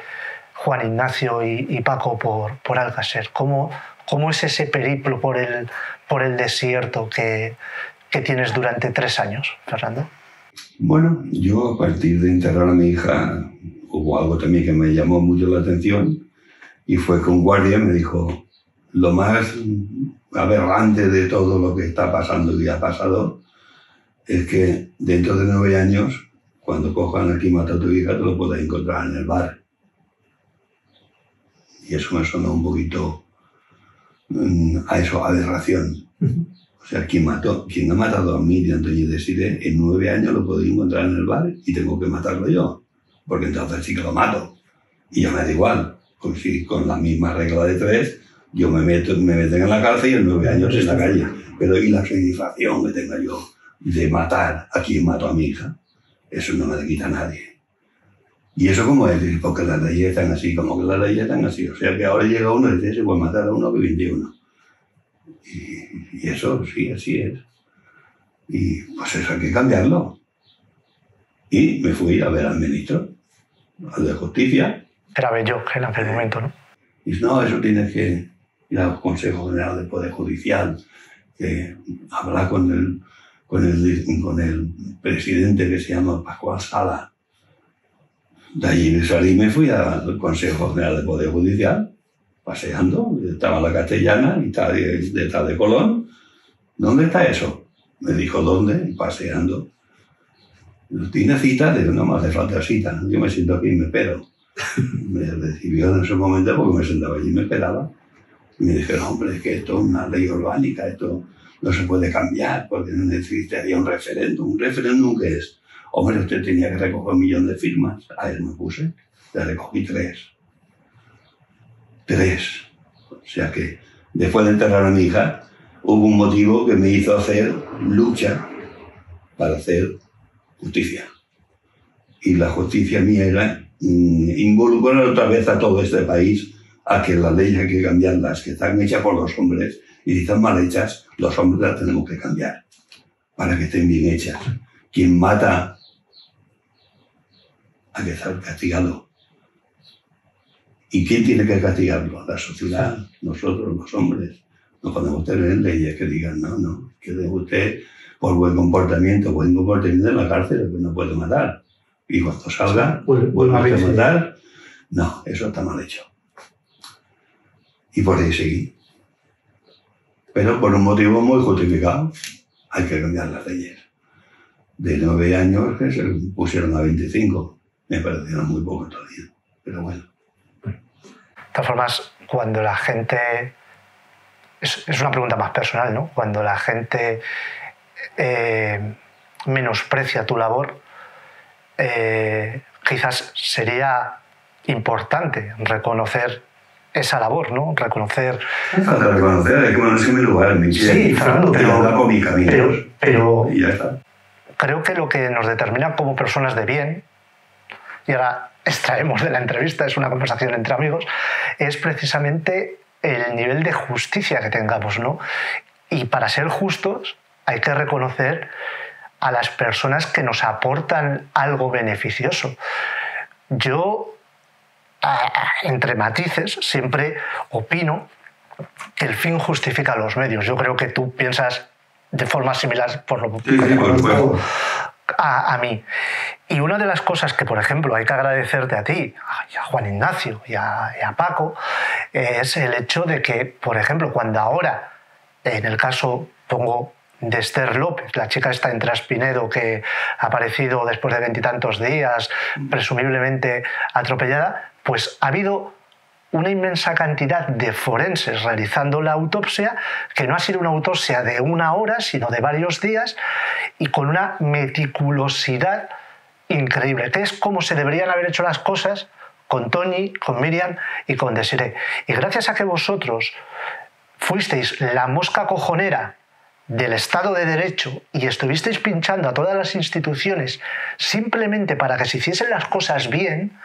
Juan Ignacio y, y Paco por, por Alcàsser? ¿Cómo, ¿Cómo es ese periplo por el, por el desierto que, que tienes durante tres años, Fernando? Bueno, yo a partir de enterrar a mi hija hubo algo también que me llamó mucho la atención y fue que un guardia me dijo lo más aberrante de todo lo que está pasando y ha pasado es que dentro de nueve años, cuando cojan aquí mata a tu hija, te lo puedas encontrar en el bar. Y eso me sonó un poquito a eso, aberración. Uh-huh. O sea, quien mató, quien ha matado a Miriam, Antonio y Desiré, en nueve años lo podéis encontrar en el bar y tengo que matarlo yo, porque entonces sí que lo mato. Y ya me da igual, con, si, con la misma regla de tres, yo me meto, me meten en la cárcel y en nueve años en la calle. Pero y la satisfacción que tenga yo de matar a quien mató a mi hija, eso no me lo quita nadie. Y eso como es, porque las leyes están así, como que las leyes están así. O sea que ahora llega uno y dice, se puede matar a uno que veintiuno. Y eso, sí, así es. Y pues eso hay que cambiarlo. Y me fui a ver al ministro, al de Justicia. Era Bello, en aquel momento, ¿no? Y dice, no, eso tienes que ir al Consejo General del Poder Judicial, que habla con el, con el, con el presidente que se llama Pascual Sala. De allí me salí y me fui al Consejo General del Poder Judicial, paseando, estaba la Castellana y estaba detrás de Colón. ¿Dónde está eso? Me dijo, ¿dónde? Paseando. ¿Tiene cita? Digo, no me hace falta cita. Yo me siento aquí y me espero. Me recibió en ese momento porque me sentaba allí y me esperaba. Y me dijeron, hombre, es que esto es una ley orgánica, esto no se puede cambiar porque no necesitaría un referéndum. ¿Un referéndum qué es? Hombre, usted tenía que recoger un millón de firmas. A él me puse, le recogí tres. Tres. O sea que después de enterrar a mi hija, hubo un motivo que me hizo hacer lucha para hacer justicia. Y la justicia mía era involucrar otra vez a todo este país a que las leyes hay que cambiarlas, que están hechas por los hombres y si están mal hechas, los hombres las tenemos que cambiar para que estén bien hechas. Quien mata a que ser castigado. ¿Y quién tiene que castigarlo? La sociedad, nosotros, los hombres. No podemos tener leyes que digan, no, no, quede usted por buen comportamiento, buen comportamiento en la cárcel, que no puede matar. Y cuando salga, vuelve bueno, a matar. No, eso está mal hecho. Y por ahí seguí. Pero por un motivo muy justificado, hay que cambiar las leyes. De nueve años que se pusieron a veinticinco. Me parecieron muy poco todavía, pero bueno. De todas formas, cuando la gente... Es una pregunta más personal, ¿no? Cuando la gente eh, menosprecia tu labor, eh, quizás sería importante reconocer esa labor, ¿no? Reconocer... Falta reconocer, hay que ponerse en mi lugar, mi pie. Sí, Fernando, pero, pero, pero... Y ya está. Creo que lo que nos determina como personas de bien, y ahora extraemos de la entrevista, es una conversación entre amigos, es precisamente... el nivel de justicia que tengamos, ¿no? Y para ser justos hay que reconocer a las personas que nos aportan algo beneficioso. Yo, entre matices, siempre opino que el fin justifica los medios. Yo creo que tú piensas de forma similar, por lo sí, que conozco, a, a mí. Y una de las cosas que, por ejemplo, hay que agradecerte a ti, a Juan Ignacio y a, y a Paco, es el hecho de que, por ejemplo, cuando ahora, en el caso, pongo, de Esther López, la chica esta en Traspinedo que ha aparecido después de veintitantos días, presumiblemente atropellada, pues ha habido una inmensa cantidad de forenses realizando la autopsia, que no ha sido una autopsia de una hora, sino de varios días, y con una meticulosidad increíble, que es como se deberían haber hecho las cosas con Toñi, con Miriam y con Desiré. Y gracias a que vosotros fuisteis la mosca cojonera del Estado de Derecho y estuvisteis pinchando a todas las instituciones simplemente para que se hiciesen las cosas bien,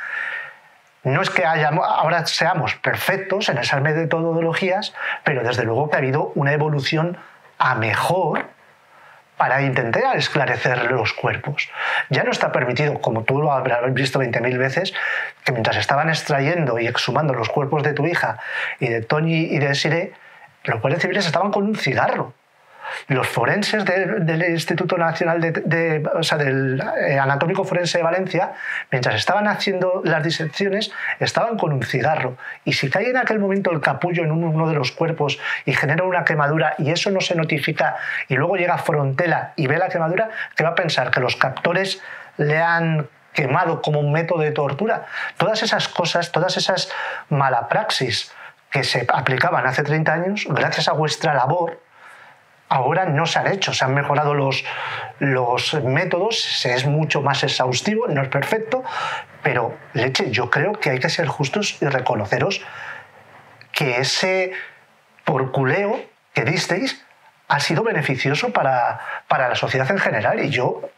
no es que haya, ahora seamos perfectos en esas metodologías, pero desde luego que ha habido una evolución a mejor para intentar esclarecer los cuerpos. Ya no está permitido, como tú lo habrás visto veinte mil veces, que mientras estaban extrayendo y exhumando los cuerpos de tu hija y de Toñi y de Desiré, los guardias civiles estaban con un cigarro. Los forenses de, del Instituto Nacional de, de, o sea, del Anatómico Forense de Valencia, mientras estaban haciendo las disecciones, estaban con un cigarro. Y si cae en aquel momento el capullo en uno de los cuerpos y genera una quemadura y eso no se notifica, y luego llega Fontela y ve la quemadura, ¿qué va a pensar? ¿Que los captores le han quemado como un método de tortura? Todas esas cosas, todas esas malapraxis que se aplicaban hace treinta años, gracias a vuestra labor, ahora no se han hecho, se han mejorado los, los métodos, se es mucho más exhaustivo, no es perfecto, pero, leche, yo creo que hay que ser justos y reconoceros que ese porculeo que disteis ha sido beneficioso para, para la sociedad en general, y yo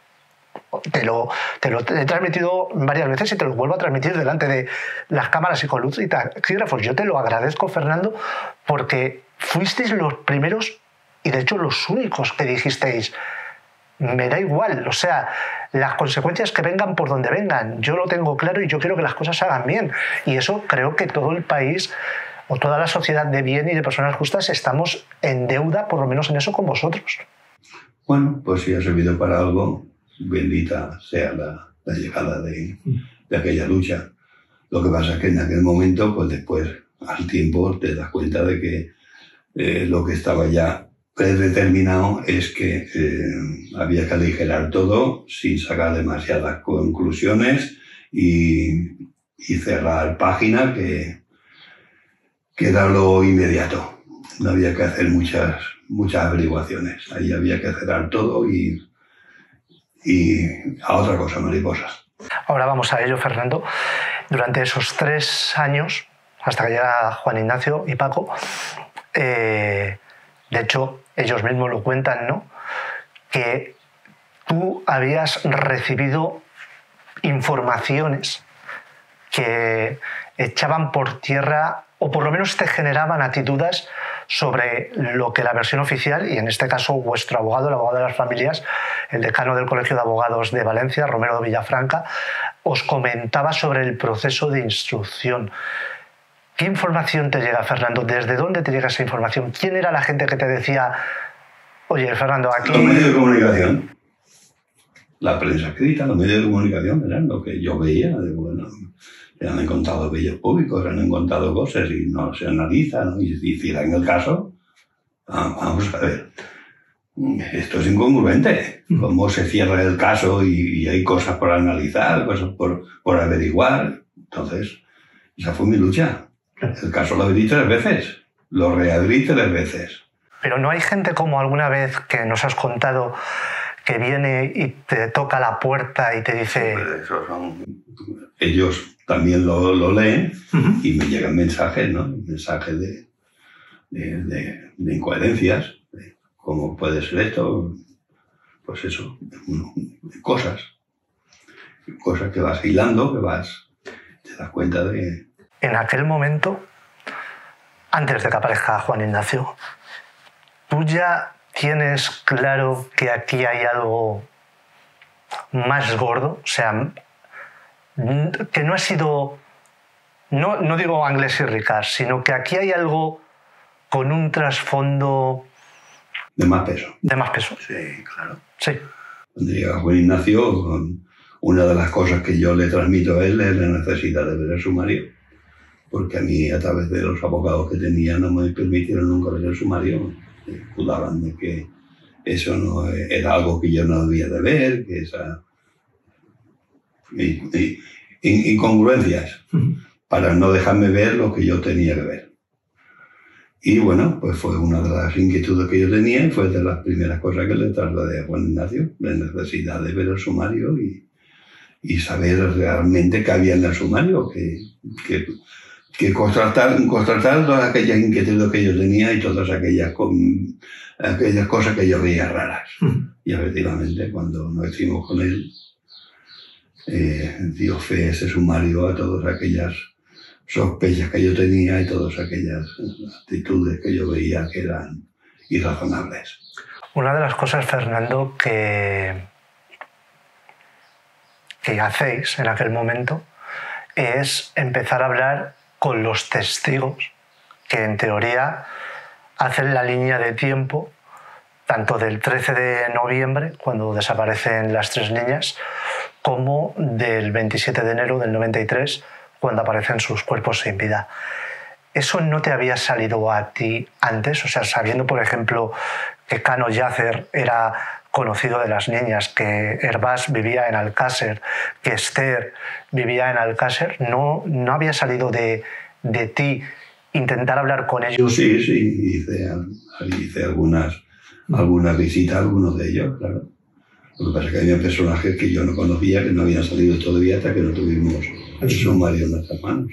te lo, te lo he transmitido varias veces y te lo vuelvo a transmitir delante de las cámaras y con luz y taquígrafos. Yo te lo agradezco, Fernando, porque fuisteis los primeros y de hecho los únicos que dijisteis, me da igual, o sea, las consecuencias que vengan por donde vengan, yo lo tengo claro y yo quiero que las cosas se hagan bien. Y eso creo que todo el país o toda la sociedad de bien y de personas justas estamos en deuda, por lo menos en eso, con vosotros. Bueno, pues si ha servido para algo, bendita sea la, la llegada de, de aquella lucha. Lo que pasa es que en aquel momento, pues después, al tiempo, te das cuenta de que eh, lo que estaba ya predeterminado es que eh, había que aligerar todo sin sacar demasiadas conclusiones y, y cerrar página, que, que era lo inmediato. No había que hacer muchas, muchas averiguaciones. Ahí había que cerrar todo y, y a otra cosa, mariposas. Ahora vamos a ello, Fernando. Durante esos tres años, hasta que llega Juan Ignacio y Paco, eh, de hecho, ellos mismos lo cuentan, ¿no? Que tú habías recibido informaciones que echaban por tierra, o por lo menos te generaban actitudes sobre lo que la versión oficial, y en este caso vuestro abogado, el abogado de las familias, el decano del Colegio de Abogados de Valencia, Romero de Villafranca, os comentaba sobre el proceso de instrucción. ¿Qué información te llega, Fernando? ¿Desde dónde te llega esa información? ¿Quién era la gente que te decía, oye, Fernando, aquí...? Los medios de comunicación. La prensa escrita, los medios de comunicación eran lo que yo veía. De, bueno, eran encontrados bellos públicos, eran encontrados cosas y no se analizan. ¿No? Y, y si en el caso, ah, vamos a ver, esto es incongruente. ¿Cómo se cierra el caso y, y hay cosas por analizar, cosas por, por averiguar? Entonces, esa fue mi lucha. El caso lo abrí tres veces, lo reabrí tres veces. Pero no hay gente como alguna vez que nos has contado que viene y te toca la puerta y te dice... Pues eso son... Ellos también lo, lo leen uh-huh. y me llegan mensajes, ¿no? Mensajes de, de, de, de incoherencias, de cómo puede ser esto, pues eso, de cosas. Cosas que vas hilando, que vas... te das cuenta de... En aquel momento, antes de que aparezca Juan Ignacio, tú ya tienes claro que aquí hay algo más gordo, o sea, que no ha sido, no, no digo Anglés y Ricard, sino que aquí hay algo con un trasfondo... De más peso. De más peso. Sí, claro. Sí. Cuando llega Juan Ignacio, una de las cosas que yo le transmito a él es la necesidad de ver el sumario. Porque a mí, a través de los abogados que tenía, no me permitieron nunca ver el sumario. Acusaban de que eso no era algo que yo no debía de ver, que esa... incongruencias, uh-huh. para no dejarme ver lo que yo tenía que ver. Y bueno, pues fue una de las inquietudes que yo tenía y fue de las primeras cosas que le trasladé a Juan Ignacio, la necesidad de ver el sumario y, y saber realmente qué había en el sumario, que... que que contratar, contratar todas aquellas inquietudes que yo tenía y todas aquellas, con, aquellas cosas que yo veía raras. Mm. Y efectivamente, cuando nos hicimos con él, eh, dio fe ese sumario a todas aquellas sospechas que yo tenía y todas aquellas actitudes que yo veía que eran irrazonables. Una de las cosas, Fernando, que, que hacéis en aquel momento es empezar a hablar con los testigos, que en teoría hacen la línea de tiempo, tanto del trece de noviembre, cuando desaparecen las tres niñas, como del veintisiete de enero del noventa y tres, cuando aparecen sus cuerpos sin vida. ¿Eso no te había salido a ti antes? O sea, sabiendo, por ejemplo, que Cano Yácer era conocido de las niñas, que Hervás vivía en Alcàsser, que Esther vivía en Alcàsser, ¿no, no había salido de, de ti intentar hablar con ellos? Sí, sí, hice, hice algunas, algunas visitas a algunos de ellos, claro. Lo que pasa es que había personajes que yo no conocía, que no habían salido todavía hasta que no tuvimos el sumario en nuestras manos.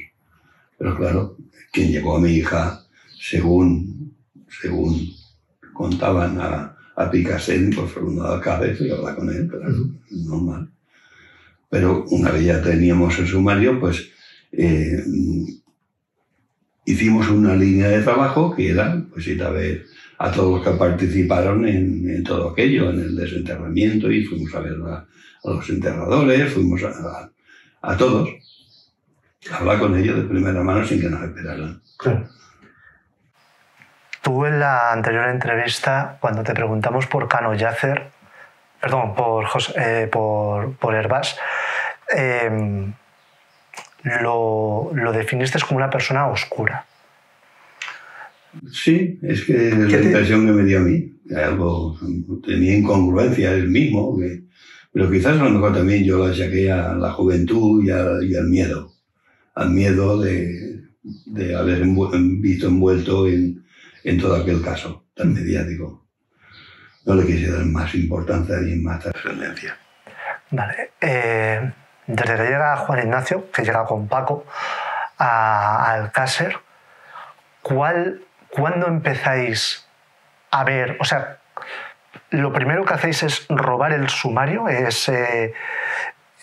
Pero claro, quien llegó a mi hija, según, según contaban a... a Picasen, pues Fernando García, fui a hablar con él, pero uh-huh. normal. Pero una vez ya teníamos el sumario, pues eh, hicimos una línea de trabajo que era, pues ir a ver a todos los que participaron en, en todo aquello, en el desenterramiento, y fuimos a ver a, a los enterradores, fuimos a, a, a todos, a hablar con ellos de primera mano sin que nos esperaran. Claro. Tú en la anterior entrevista, cuando te preguntamos por Cano Yácer, perdón, por, José, eh, por, por Hervás, eh, lo, lo definiste como una persona oscura. Sí, es que es la te... impresión que me dio a mí. Algo, tenía incongruencia el mismo, que, pero quizás a lo mejor también yo la saqué a la juventud y, a, y al miedo. Al miedo de, de haber envuelto, visto envuelto en... en todo aquel caso tan mediático. No le quise dar más importancia ni más trascendencia. Vale. Eh, desde que llega Juan Ignacio, que llega con Paco a, a Alcàsser, ¿cuál, ¿cuándo empezáis a ver? O sea, lo primero que hacéis es robar el sumario, es, eh,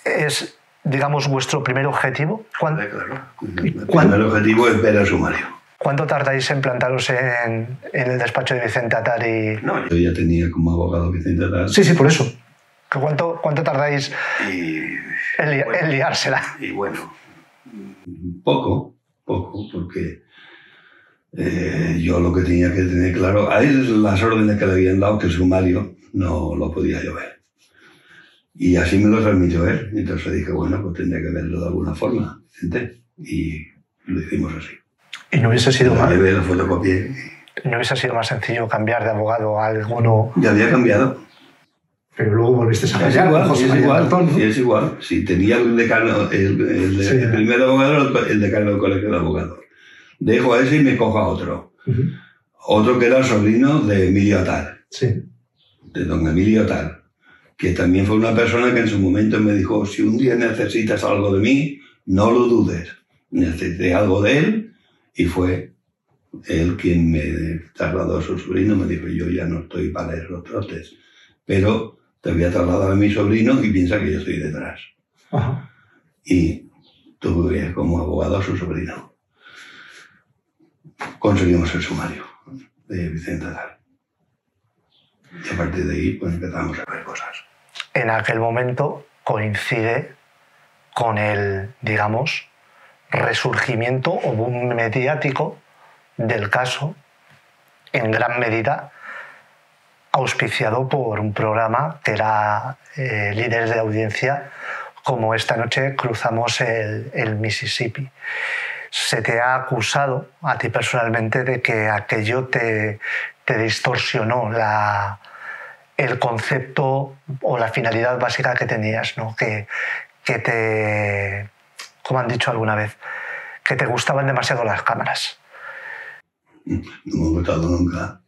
es digamos, vuestro primer objetivo. ¿Cuándo? Eh, claro. El ¿cuándo? Primer objetivo es ver el sumario. ¿Cuánto tardáis en plantaros en, en el despacho de Vicente Atari? No, yo ya tenía como abogado Vicente Atari. Sí, sí, por eso. ¿Cuánto, cuánto tardáis? Y en, li bueno, en liársela. Y bueno, poco, poco, porque eh, yo lo que tenía que tener claro, a él las órdenes que le habían dado, que el sumario no lo podía yo ver. Y así me lo transmitió él. Entonces dije, bueno, pues tendría que verlo de alguna forma. Y lo hicimos así. ¿Y no hubiese sido más? Llevé la fotocopia. ¿No hubiese sido más sencillo cambiar de abogado a alguno? Ya había cambiado. Pero luego volviste a fallar. Es igual, sí, es igual. Si tenía el decano, el, el, sí. el primer abogado, el decano del colegio de abogados. Dejo a ese y me cojo a otro. Uh -huh. Otro que era el sobrino de Emilio Atari. Sí. De don Emilio Atari. Que también fue una persona que en su momento me dijo, si un día necesitas algo de mí, no lo dudes. Necesité algo de él y fue él quien me trasladó a su sobrino. Me dijo, yo ya no estoy para esos trotes, pero te voy a trasladar a mi sobrino y piensa que yo estoy detrás. Ajá. Y tuve como abogado a su sobrino. Conseguimos el sumario de Vicente Atari. Y a partir de ahí pues empezamos a ver cosas. En aquel momento coincide con el, digamos, resurgimiento o boom mediático del caso, en gran medida auspiciado por un programa que era eh, líderes de audiencia, como Esta noche cruzamos el, el Mississippi. Se te ha acusado a ti personalmente de que aquello te, te distorsionó la, el concepto o la finalidad básica que tenías, ¿no? Que, que te, como han dicho alguna vez, que te gustaban demasiado las cámaras. No me han gustado nunca.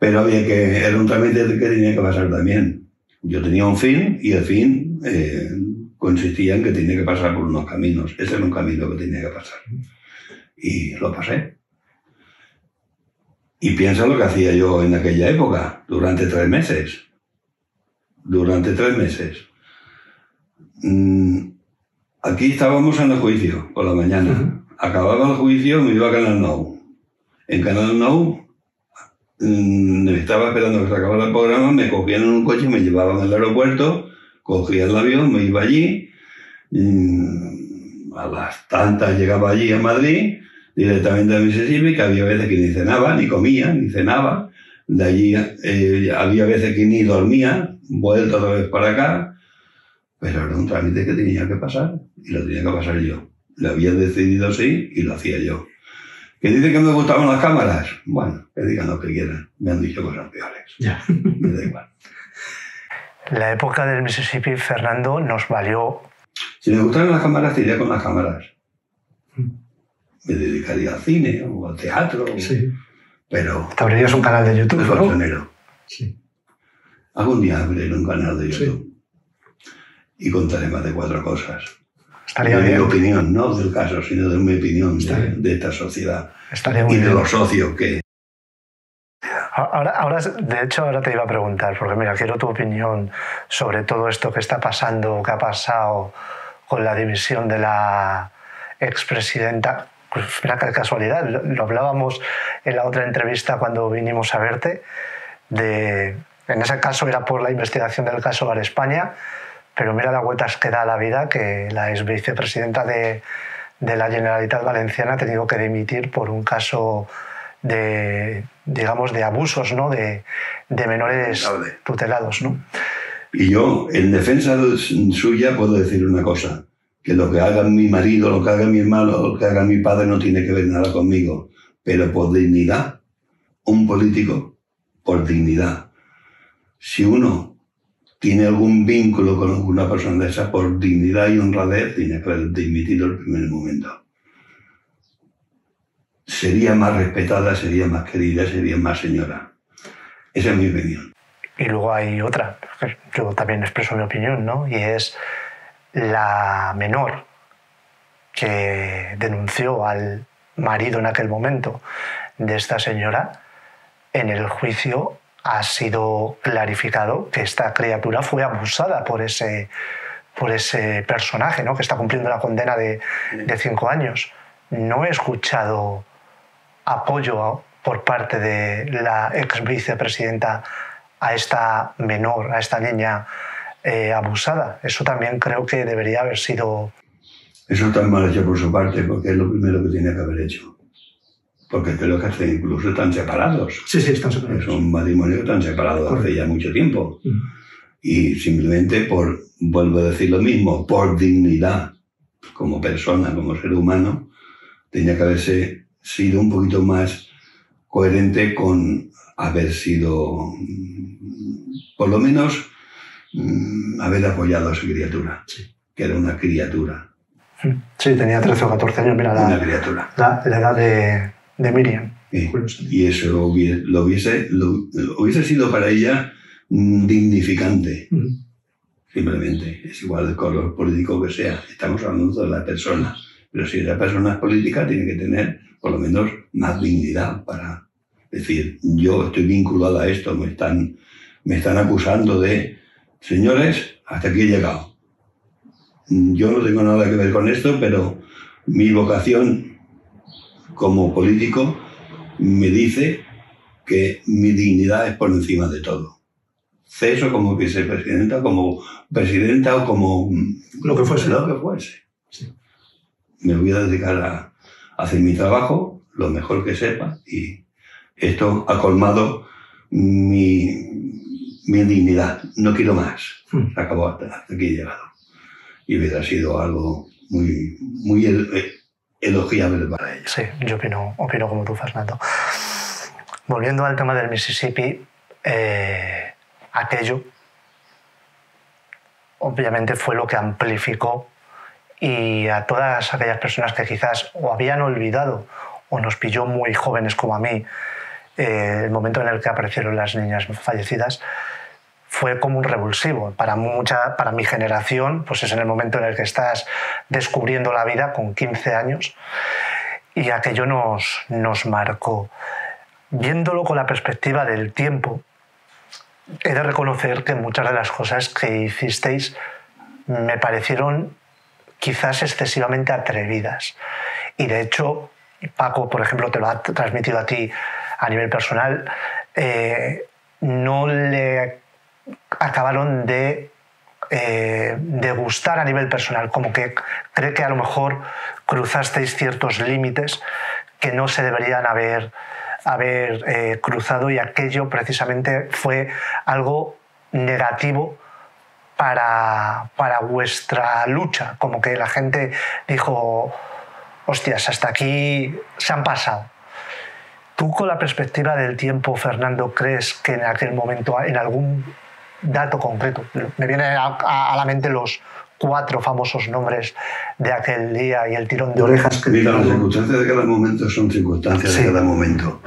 Pero había que, era un trámite que tenía que pasar también. Yo tenía un fin y el fin eh, consistía en que tenía que pasar por unos caminos. Ese era un camino que tenía que pasar. Y lo pasé. Y piensa lo que hacía yo en aquella época, durante tres meses. Durante tres meses. Aquí estábamos en el juicio, por la mañana. Acababa el juicio, me iba a Canal Nou. En Canal Nou me estaba esperando que se acabara el programa, me cogían en un coche, me llevaban al aeropuerto, cogía el avión, me iba allí, a las tantas llegaba allí a Madrid, directamente a Mississippi, que había veces que ni cenaba, ni comía, ni cenaba, de allí eh, había veces que ni dormía, vuelta otra vez para acá, pero era un trámite que tenía que pasar, y lo tenía que pasar yo. Lo había decidido así y lo hacía yo. Que dicen que me gustaban las cámaras. Bueno, que digan lo que quieran. Me han dicho cosas peores. Ya. Me da igual. La época del Mississippi, Fernando, nos valió. Si me gustaran las cámaras, te iría con las cámaras. Me dedicaría al cine o al teatro. Sí. Pero. Te abrirías un canal de YouTube. Soy, ¿no? Sí. Algún día abriré un canal de YouTube. Sí. Y contaré más de cuatro cosas. Estaría de bien. Mi opinión, no del caso, sino de mi opinión de, de esta sociedad. Estaría muy y de bien. Los socios que... Ahora, ahora, de hecho, ahora te iba a preguntar, porque mira, quiero tu opinión sobre todo esto que está pasando, que ha pasado con la dimisión de la expresidenta. Mira qué casualidad, lo, lo hablábamos en la otra entrevista cuando vinimos a verte, de, en ese caso era por la investigación del caso Bar España, pero mira las vueltas que da la vida, que la ex vicepresidenta de, de la Generalitat Valenciana ha tenido que dimitir por un caso de, digamos, de abusos, ¿no? de, de menores Tutable. tutelados. ¿No? Y yo, en defensa suya, puedo decir una cosa, que lo que haga mi marido, lo que haga mi hermano, lo que haga mi padre no tiene que ver nada conmigo, pero por dignidad, un político, por dignidad, si uno tiene algún vínculo con alguna persona de esa, por dignidad y honradez, tiene que haber dimitido en el primer momento. Sería más respetada, sería más querida, sería más señora. Esa es mi opinión. Y luego hay otra, yo también expreso mi opinión, ¿no? Y es la menor que denunció al marido en aquel momento de esta señora en el juicio. Ha sido clarificado que esta criatura fue abusada por ese, por ese personaje, ¿no? Que está cumpliendo la condena de, de cinco años. No he escuchado apoyo por parte de la ex vicepresidenta a esta menor, a esta niña eh, abusada. Eso también creo que debería haber sido... Eso está mal hecho por su parte, porque es lo primero que tiene que haber hecho. Porque creo que hace, incluso están separados. Sí, sí, están separados. Es un matrimonio que están separados hace ya mucho tiempo. Uh-huh. Y simplemente por, vuelvo a decir lo mismo, por dignidad, como persona, como ser humano, tenía que haberse sido un poquito más coherente con haber sido, por lo menos, haber apoyado a su criatura, sí. Que era una criatura. Sí, tenía trece o catorce años, mira, una la, criatura. La, la edad de, de Miriam. Sí. Y eso lo hubiese, lo hubiese, lo, lo hubiese sido para ella dignificante. Mm. Simplemente, es igual el color político que sea, estamos hablando de la persona. Pero si la persona es política, tiene que tener por lo menos más dignidad para decir, yo estoy vinculado a esto, me están, me están acusando de, señores, hasta aquí he llegado. Yo no tengo nada que ver con esto, pero mi vocación como político me dice que mi dignidad es por encima de todo. Ceso como vicepresidenta, como presidenta o como... Lo que fuese. Lo que fuese. Sí. Me voy a dedicar a hacer mi trabajo, lo mejor que sepa, y esto ha colmado mi, mi dignidad. No quiero más. Mm. Se acabó, hasta, hasta aquí he llegado. Y hubiera sido algo muy, muy el, eh, elogiable para ella. Sí, yo opino, opino como tú, Fernando. Volviendo al tema del Mississippi... Eh... Aquello, obviamente, fue lo que amplificó y a todas aquellas personas que quizás o habían olvidado o nos pilló muy jóvenes como a mí eh, el momento en el que aparecieron las niñas fallecidas, fue como un revulsivo. Para, mucha, para mi generación, pues es en el momento en el que estás descubriendo la vida con quince años y aquello nos, nos marcó. Viéndolo con la perspectiva del tiempo, he de reconocer que muchas de las cosas que hicisteis me parecieron quizás excesivamente atrevidas. Y de hecho, Paco, por ejemplo, te lo ha transmitido a ti a nivel personal, eh, no le acabaron de, eh, de gustar a nivel personal, como que cree que a lo mejor cruzasteis ciertos límites que no se deberían haber... haber eh, cruzado, y aquello precisamente fue algo negativo para, para vuestra lucha. Como que la gente dijo, hostias, hasta aquí se han pasado. Tú, con la perspectiva del tiempo, Fernando, ¿crees que en aquel momento, en algún dato concreto? Me vienen a, a la mente los cuatro famosos nombres de aquel día y el tirón de orejas que... Mira, las circunstancias de cada momento son circunstancias sí. de cada momento.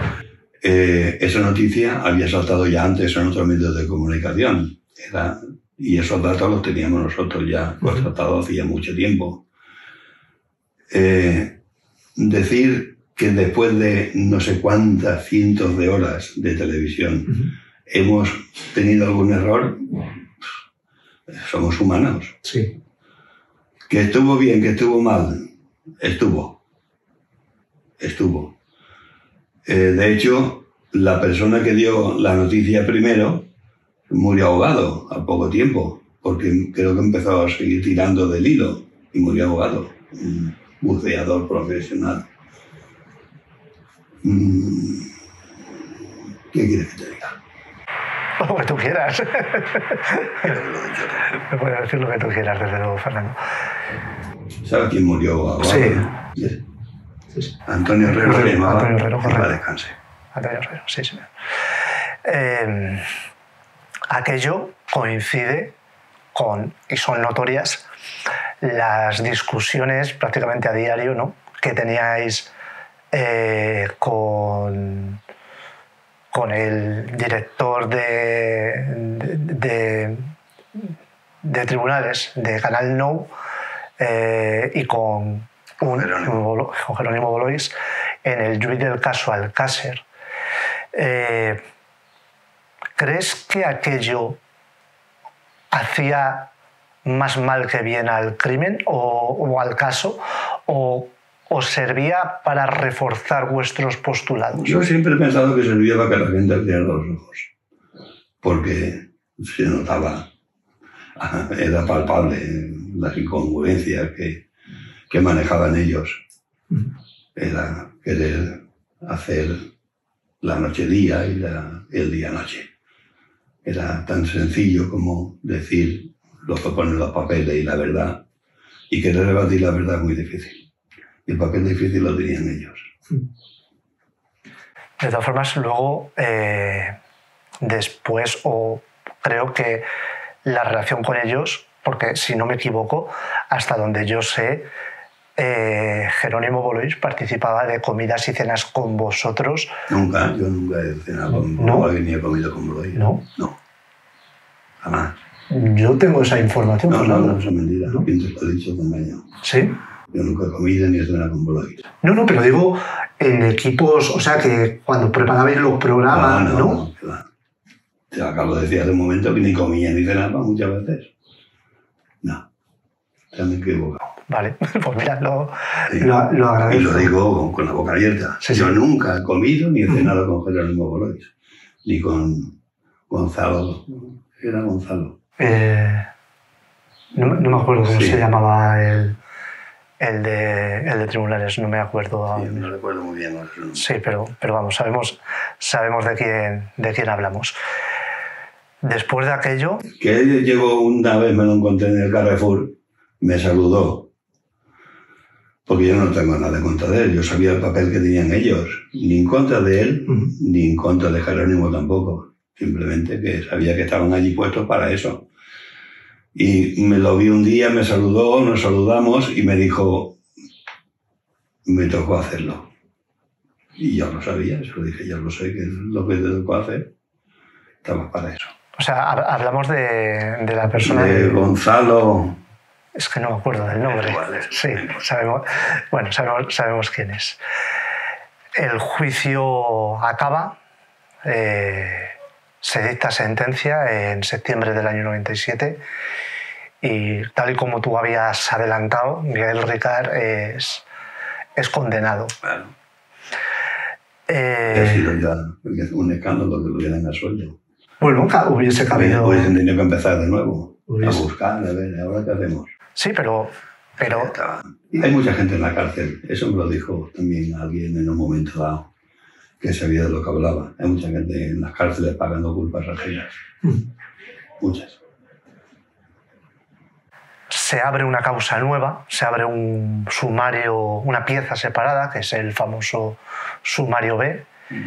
Eh, esa noticia había saltado ya antes en otros medios de comunicación. Era, y esos datos los teníamos nosotros ya contratados hacía mucho tiempo. Eh, decir que después de no sé cuántas cientos de horas de televisión uh-huh. hemos tenido algún error... Somos humanos. Sí. Que estuvo bien, que estuvo mal. Estuvo. Estuvo. Eh, de hecho, la persona que dio la noticia primero murió ahogado al poco tiempo, porque creo que empezó a seguir tirando del hilo y murió ahogado. Un buceador profesional. ¿Qué quieres que te diga? Lo que tú quieras. Me puedes decir lo que tú quieras, desde luego, Fernando. ¿Sabes quién murió ahora? Sí. ¿Sí? Sí, sí. Antonio Herrero se llamaba. Antonio Herrero, correcto. Descanse. Antonio Herrero, sí, señor. Eh, aquello coincide con, y son notorias, las discusiones prácticamente a diario, ¿no?, que teníais eh, con... con el director de, de, de, de tribunales de Canal Nou eh, y con, un, Jerónimo. con Jerónimo Boloís en el juicio del caso Alcàsser. Eh, ¿Crees que aquello hacía más mal que bien al crimen o, o al caso? O, ¿Os servía para reforzar vuestros postulados? Yo siempre he pensado que servía para que la gente abriera los ojos, porque se notaba era palpable las incongruencias que, que manejaban ellos. Era querer hacer la noche-día y la, el día-noche. Era tan sencillo como decir lo que ponen los papeles y la verdad. Y querer rebatir la verdad es muy difícil. Y el papel difícil lo tenían ellos. De todas formas, luego, eh, después, o creo que la relación con ellos, porque si no me equivoco, hasta donde yo sé, eh, Jerónimo Boloís participaba de comidas y cenas con vosotros. Nunca, yo nunca he cenado con Boloís, ¿no? Ni he comido con Boloís. ¿No? No, jamás. Yo tengo esa información. No, no, no, es mentira, ¿no? Quien te lo ha dicho, te engaño. ¿Sí? Yo nunca he comido ni he cenado con Boloís. No, no, pero digo en equipos, o sea, que cuando preparabais los programas, ¿no? No, no, no, no. Te acabo de decir hace un momento que ni comía ni cenaba muchas veces. No, se han equivocado. Vale, pues mira, lo, sí. lo, lo agradezco. Y lo digo con, con la boca abierta. Sí, Yo sí. nunca he comido ni he cenado con Jerónimo Boloís, ni con Gonzalo. Era Gonzalo. Eh, no, no me acuerdo cómo sí. se llamaba el, el, de, el de tribunales, no me acuerdo. Sí, no recuerdo muy bien. No. Sí, pero, pero vamos, sabemos, sabemos de, quién, de quién hablamos. Después de aquello... Que llegó una vez, me lo encontré en el Carrefour, me saludó. Porque yo no tengo nada en contra de él, yo sabía el papel que tenían ellos. Ni en contra de él, uh-huh. ni en contra de Jerónimo tampoco. Simplemente que sabía que estaban allí puestos para eso. Y me lo vi un día, me saludó, nos saludamos y me dijo... Me tocó hacerlo. Y yo lo sabía, se lo dije, yo lo sé, que es lo que te tocó hacer. Estaba para eso. O sea, hablamos de, de la persona... De Gonzalo... Es que no me acuerdo del nombre. Sí, sabemos, bueno, sabemos, sabemos quién es. El juicio acaba, eh, se dicta sentencia en septiembre del año noventa y siete y tal y como tú habías adelantado, Miguel Ricart es, es condenado. Claro. Eh, ha sido ya un escándalo que lo hubieran asuelto. Pues nunca hubiese cabido... Hubiesen tenido que empezar de nuevo, ¿Hubiese? a buscar, a ver, ¿ahora qué hacemos? Sí, pero... pero... Y hay mucha gente en la cárcel, eso me lo dijo también alguien en un momento dado, que sabía de lo que hablaba. Hay mucha gente en las cárceles pagando culpas ajenas, muchas. Se abre una causa nueva, se abre un sumario, una pieza separada, que es el famoso sumario B, mm.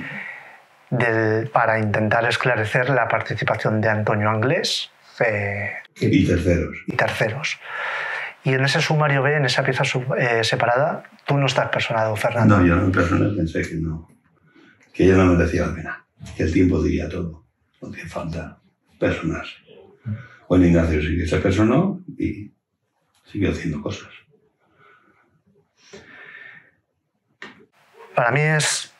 Del, para intentar esclarecer la participación de Antonio Anglés eh, y terceros. Y terceros. Y en ese sumario B, en esa pieza sub, eh, separada, tú no estás personado, Fernando. No, yo no personal pensé que no. Que yo no merecía la pena. Que el tiempo diría todo. No tiene falta personas. Juan Ignacio sí que se personó y siguió haciendo cosas. Para mí es...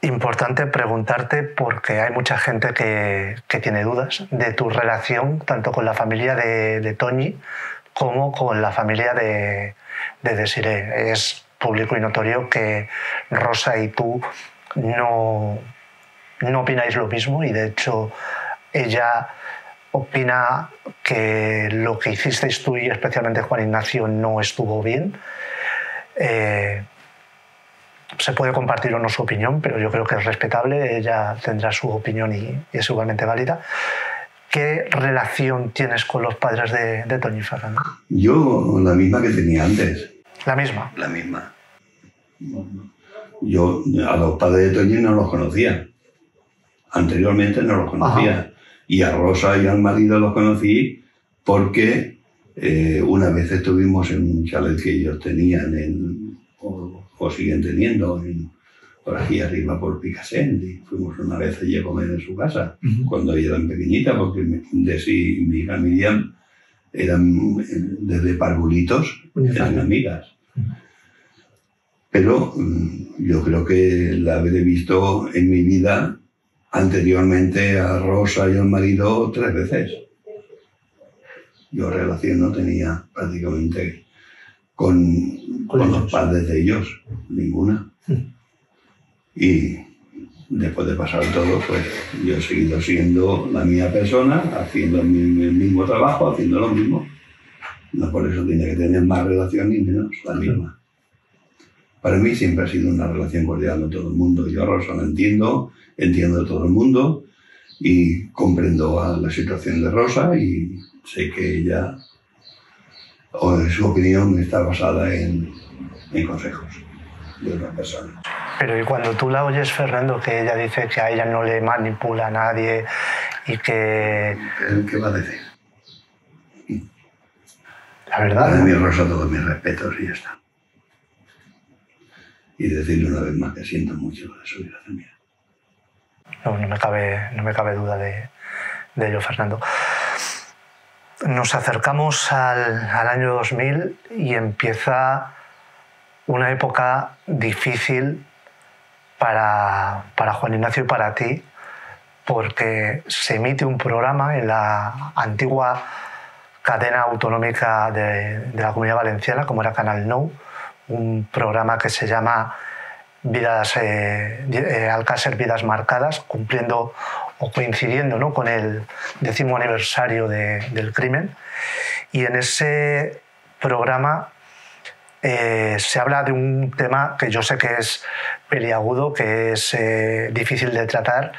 importante preguntarte, porque hay mucha gente que, que tiene dudas de tu relación tanto con la familia de, de Toñi como con la familia de, de Desiré. Es público y notorio que Rosa y tú no, no opináis lo mismo y de hecho ella opina que lo que hicisteis tú y especialmente Juan Ignacio no estuvo bien. Eh, Se puede compartir o no su opinión, pero yo creo que es respetable, ella tendrá su opinión y, y es igualmente válida. ¿Qué relación tienes con los padres de, de Toñi Fernando? Yo, la misma que tenía antes. ¿La misma? La misma. Yo a los padres de Toñi no los conocía. Anteriormente no los conocía. Ajá. Y a Rosa y al marido los conocí porque eh, una vez estuvimos en un chalet que ellos tenían en... O, o siguen teniendo en, por aquí arriba por Picassent, y fuimos una vez allí a comer en su casa, uh-huh. cuando ella era pequeñita, porque Desi y mi hija Miriam eran desde parvulitos, uh-huh. eran amigas. Uh-huh. Pero yo creo que la habré visto en mi vida anteriormente a Rosa y al marido tres veces. Yo relación no tenía prácticamente con, con los padres de ellos, ninguna. Y después de pasar todo, pues yo he seguido siendo la misma persona, haciendo el mismo trabajo, haciendo lo mismo. No por eso tiene que tener más relación ni menos la misma. Para mí siempre ha sido una relación cordial con todo el mundo. Yo a Rosa la entiendo, entiendo a todo el mundo y comprendo a la situación de Rosa y sé que ella, o su opinión, está basada en, en consejos de otras personas. Pero y cuando tú la oyes, Fernando, que ella dice que a ella no le manipula a nadie y que... ¿Qué va a decir? La verdad... Para mí, Rosa, todos mis respetos y ya está. Y decirle una vez más que siento mucho lo de su vida también. No, no me cabe, no me cabe duda de, de ello, Fernando. Nos acercamos al, al año dos mil y empieza una época difícil para, para Juan Ignacio y para ti, porque se emite un programa en la antigua cadena autonómica de, de la Comunidad Valenciana, como era Canal Nou, un programa que se llama Vidas, eh, Alcàsser, Vidas Marcadas, cumpliendo o coincidiendo, ¿no?, con el décimo aniversario de, del crimen. Y en ese programa eh, se habla de un tema que yo sé que es peliagudo, que es eh, difícil de tratar,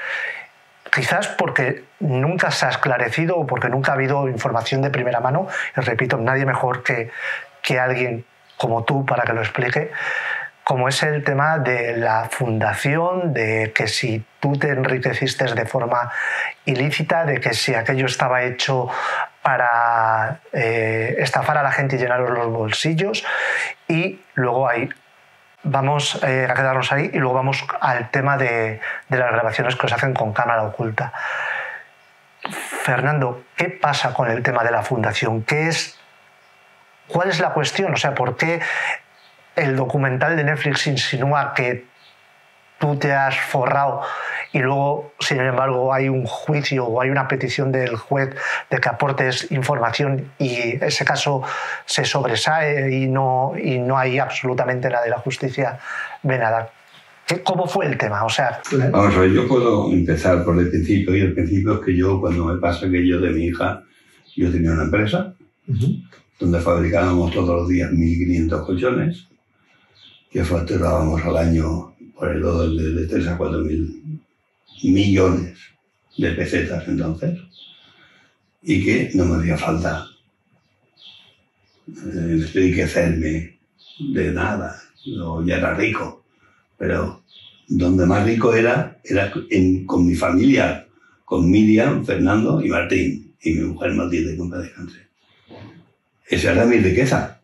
quizás porque nunca se ha esclarecido o porque nunca ha habido información de primera mano. Y repito, nadie mejor que, que alguien como tú para que lo explique, como es el tema de la fundación, de que si tú te enriqueciste de forma ilícita, de que si aquello estaba hecho para eh, estafar a la gente y llenaros los bolsillos. Y luego ahí vamos eh, a quedarnos ahí y luego vamos al tema de, de las grabaciones que os hacen con cámara oculta. Fernando, ¿qué pasa con el tema de la fundación? ¿Qué es, ¿Cuál es la cuestión? O sea, ¿por qué el documental de Netflix insinúa que tú te has forrado y luego, sin embargo, hay un juicio o hay una petición del juez de que aportes información y ese caso se sobresae y no, y no hay absolutamente nada de la justicia de nada? ¿Cómo fue el tema? O sea... Vamos a ver, yo puedo empezar por el principio, y el principio es que yo, cuando me pasa aquello de mi hija, yo tenía una empresa, uh-huh, donde fabricábamos todos los días mil quinientos colchones, que facturábamos al año por el orden de tres a cuatro mil millones de pesetas entonces, y que no me hacía falta enriquecerme de nada. Yo ya era rico, pero donde más rico era, era en, con mi familia, con Miriam, Fernando y Martín, y mi mujer Matilde, que en paz descanse. Esa era mi riqueza.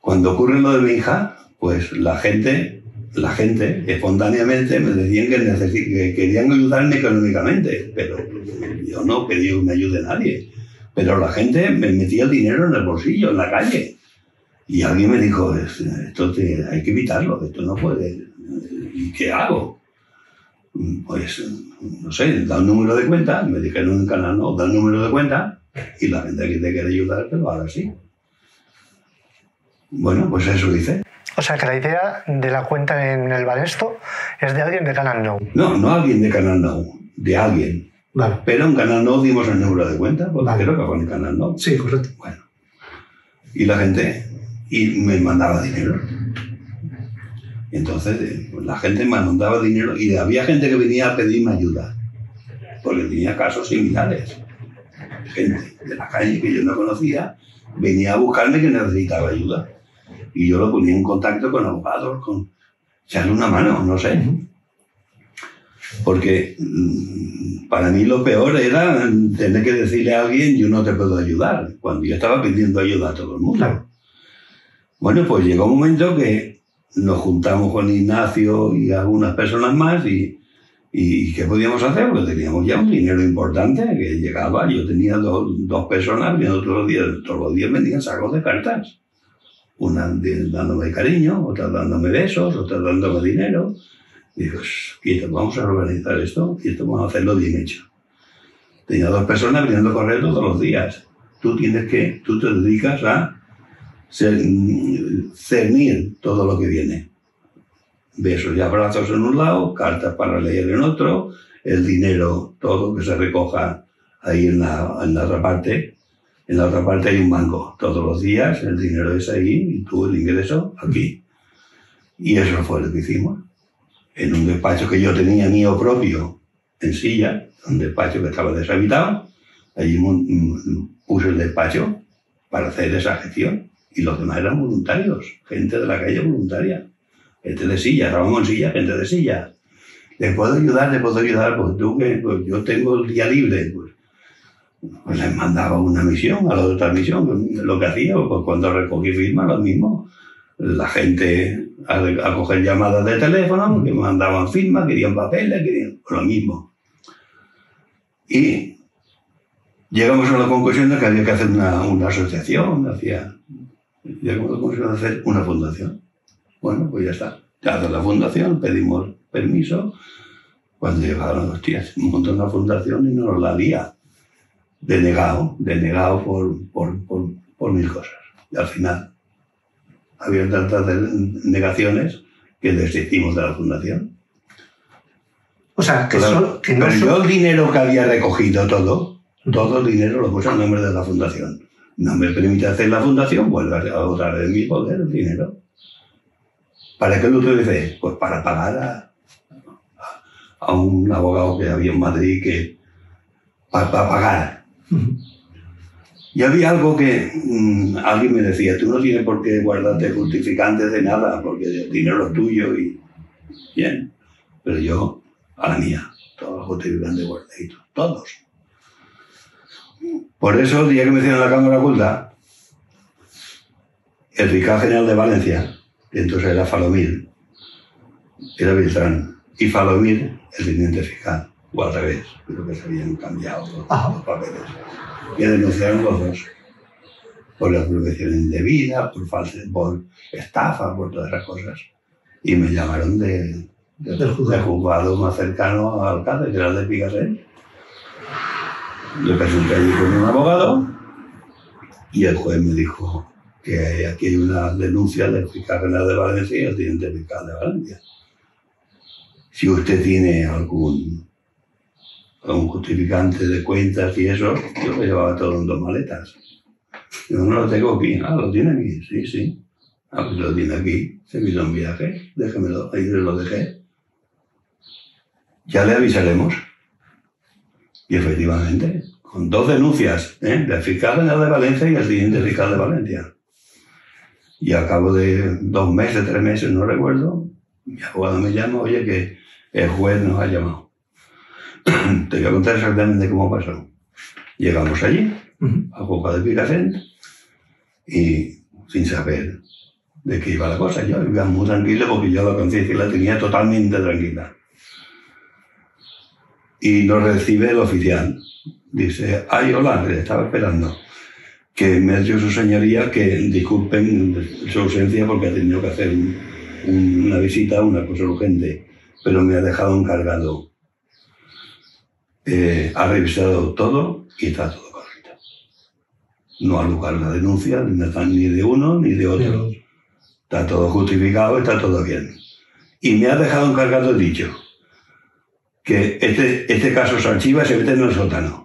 Cuando ocurre lo de mi hija, pues la gente, la gente espontáneamente me decían que, necesi que querían ayudarme económicamente, pero yo no pedí que me ayude nadie. Pero la gente me metía el dinero en el bolsillo, en la calle. Y alguien me dijo, esto te, hay que evitarlo, esto no puede. ¿Y qué hago? Pues, no sé, da un número de cuenta, me dijeron en un canal, no, da un número de cuenta y la gente que te quiere ayudar, pero ahora sí. Bueno, pues eso hice. O sea, que la idea de la cuenta en el Banesto es de alguien de Canal Nou. No, no alguien de Canal Nou, de alguien. Vale. Pero en Canal Nou dimos el número de cuenta, porque vale, creo que fue en Canal Nou. Sí, correcto. Bueno, y la gente y me mandaba dinero. Entonces, pues la gente me mandaba dinero y había gente que venía a pedirme ayuda, porque tenía casos similares. Gente de la calle que yo no conocía venía a buscarme que necesitaba ayuda. Y yo lo ponía en contacto con abogados, con echarle una mano, no sé. Porque para mí lo peor era tener que decirle a alguien, yo no te puedo ayudar, cuando yo estaba pidiendo ayuda a todo el mundo. Claro. Bueno, pues llegó un momento que nos juntamos con Ignacio y algunas personas más y, y ¿qué podíamos hacer? Pues teníamos ya un dinero importante que llegaba. Yo tenía dos, dos personas que todos los días, todos los días vendían sacos de cartas. Una dándome cariño, otra dándome besos, otra dándome dinero. Y digo, quieto, vamos a organizar esto y esto vamos a hacerlo bien hecho. Tenía dos personas viniendo a correr todos los días. Tú tienes que, tú te dedicas a cernir todo lo que viene. besos y abrazos en un lado, cartas para leer en otro, el dinero, todo que se recoja ahí en la, en la otra parte. En la otra parte hay un banco. Todos los días el dinero es ahí y tú el ingreso aquí. Y eso fue lo que hicimos. En un despacho que yo tenía mío propio, en Silla, un despacho que estaba deshabitado, allí puse el despacho para hacer esa gestión. Y los demás eran voluntarios, gente de la calle voluntaria. Gente de Silla, estábamos en Silla, gente de Silla. ¿Les puedo ayudar? ¿Les puedo ayudar? Pues tú, que pues yo tengo el día libre. Pues, pues les mandaba una misión, a la otra misión. Lo que hacía, pues cuando recogí firmas, lo mismo. La gente a, a coger llamadas de teléfono, porque mandaban firmas, querían papeles, querían lo mismo. Y llegamos a la conclusión de que había que hacer una, una asociación, hacía, llegamos a la conclusión de hacer una fundación. Bueno, pues ya está. Ya hace la fundación, pedimos permiso. Cuando llegaron, hostias, montó una fundación y nos la había denegado, denegado por, por, por, por mil cosas. Y al final había tantas negaciones que desistimos de la fundación. O sea, que, claro, solo, que no pero solo... yo el dinero que había recogido todo, todo el dinero lo puse a nombre de la fundación. No me permite hacer la fundación, vuelve a otra vez mi poder, el dinero. ¿Para qué lo utilicé? Pues para pagar a, a un abogado que había en Madrid que... para pa pagar. Uh-huh. Y había algo que mmm, alguien me decía, tú no tienes por qué guardarte justificantes de nada, porque el dinero es tuyo y... Bien, pero yo, a la mía, todos los justificantes guardaditos, todos. Por eso, el día que me hicieron la cámara oculta, el fiscal general de Valencia, que entonces era Falomir, era Beltrán, y Falomir, el teniente fiscal, o al revés, creo que se habían cambiado los, los papeles. Y denunciaron los dos por la apropiación indebida, por, falsa, por estafa, por todas esas cosas. Y me llamaron de, de, del juzgado. de juzgado más cercano al Alcàsser, que era el de Picassel. Le presenté allí con un abogado y el juez me dijo que aquí hay una denuncia del fiscal general de Valencia y el teniente fiscal de Valencia. Si usted tiene algún... un justificante de cuentas y eso, yo me llevaba todo en dos maletas. Yo no lo tengo aquí. Ah, lo tiene aquí, sí, sí. Ah, pues lo tiene aquí, se me hizo un viaje, déjemelo, ahí se lo dejé. Ya le avisaremos. Y efectivamente, con dos denuncias, ¿eh? Del fiscal general de Valencia y el siguiente fiscal de Valencia. Y al cabo de dos meses, tres meses, no recuerdo, mi abogado me llama, oye, que el juez nos ha llamado. Te voy a contar exactamente cómo pasó. Llegamos allí, uh-huh. a Boca de Picassent, y sin saber de qué iba la cosa. Yo iba muy tranquilo porque yo la conciencia la tenía totalmente tranquila. Y nos recibe el oficial. Dice, ay, hola, le estaba esperando. Que me ha dicho su señoría que disculpen su ausencia porque ha tenido que hacer un, un, una visita, una cosa urgente, pero me ha dejado encargado. Eh, ha revisado todo y está todo correcto. No ha lugar la denuncia, ni de uno ni de otro. Está todo justificado, está todo bien. Y me ha dejado encargado dicho que este, este caso se archiva y se mete en el sótano.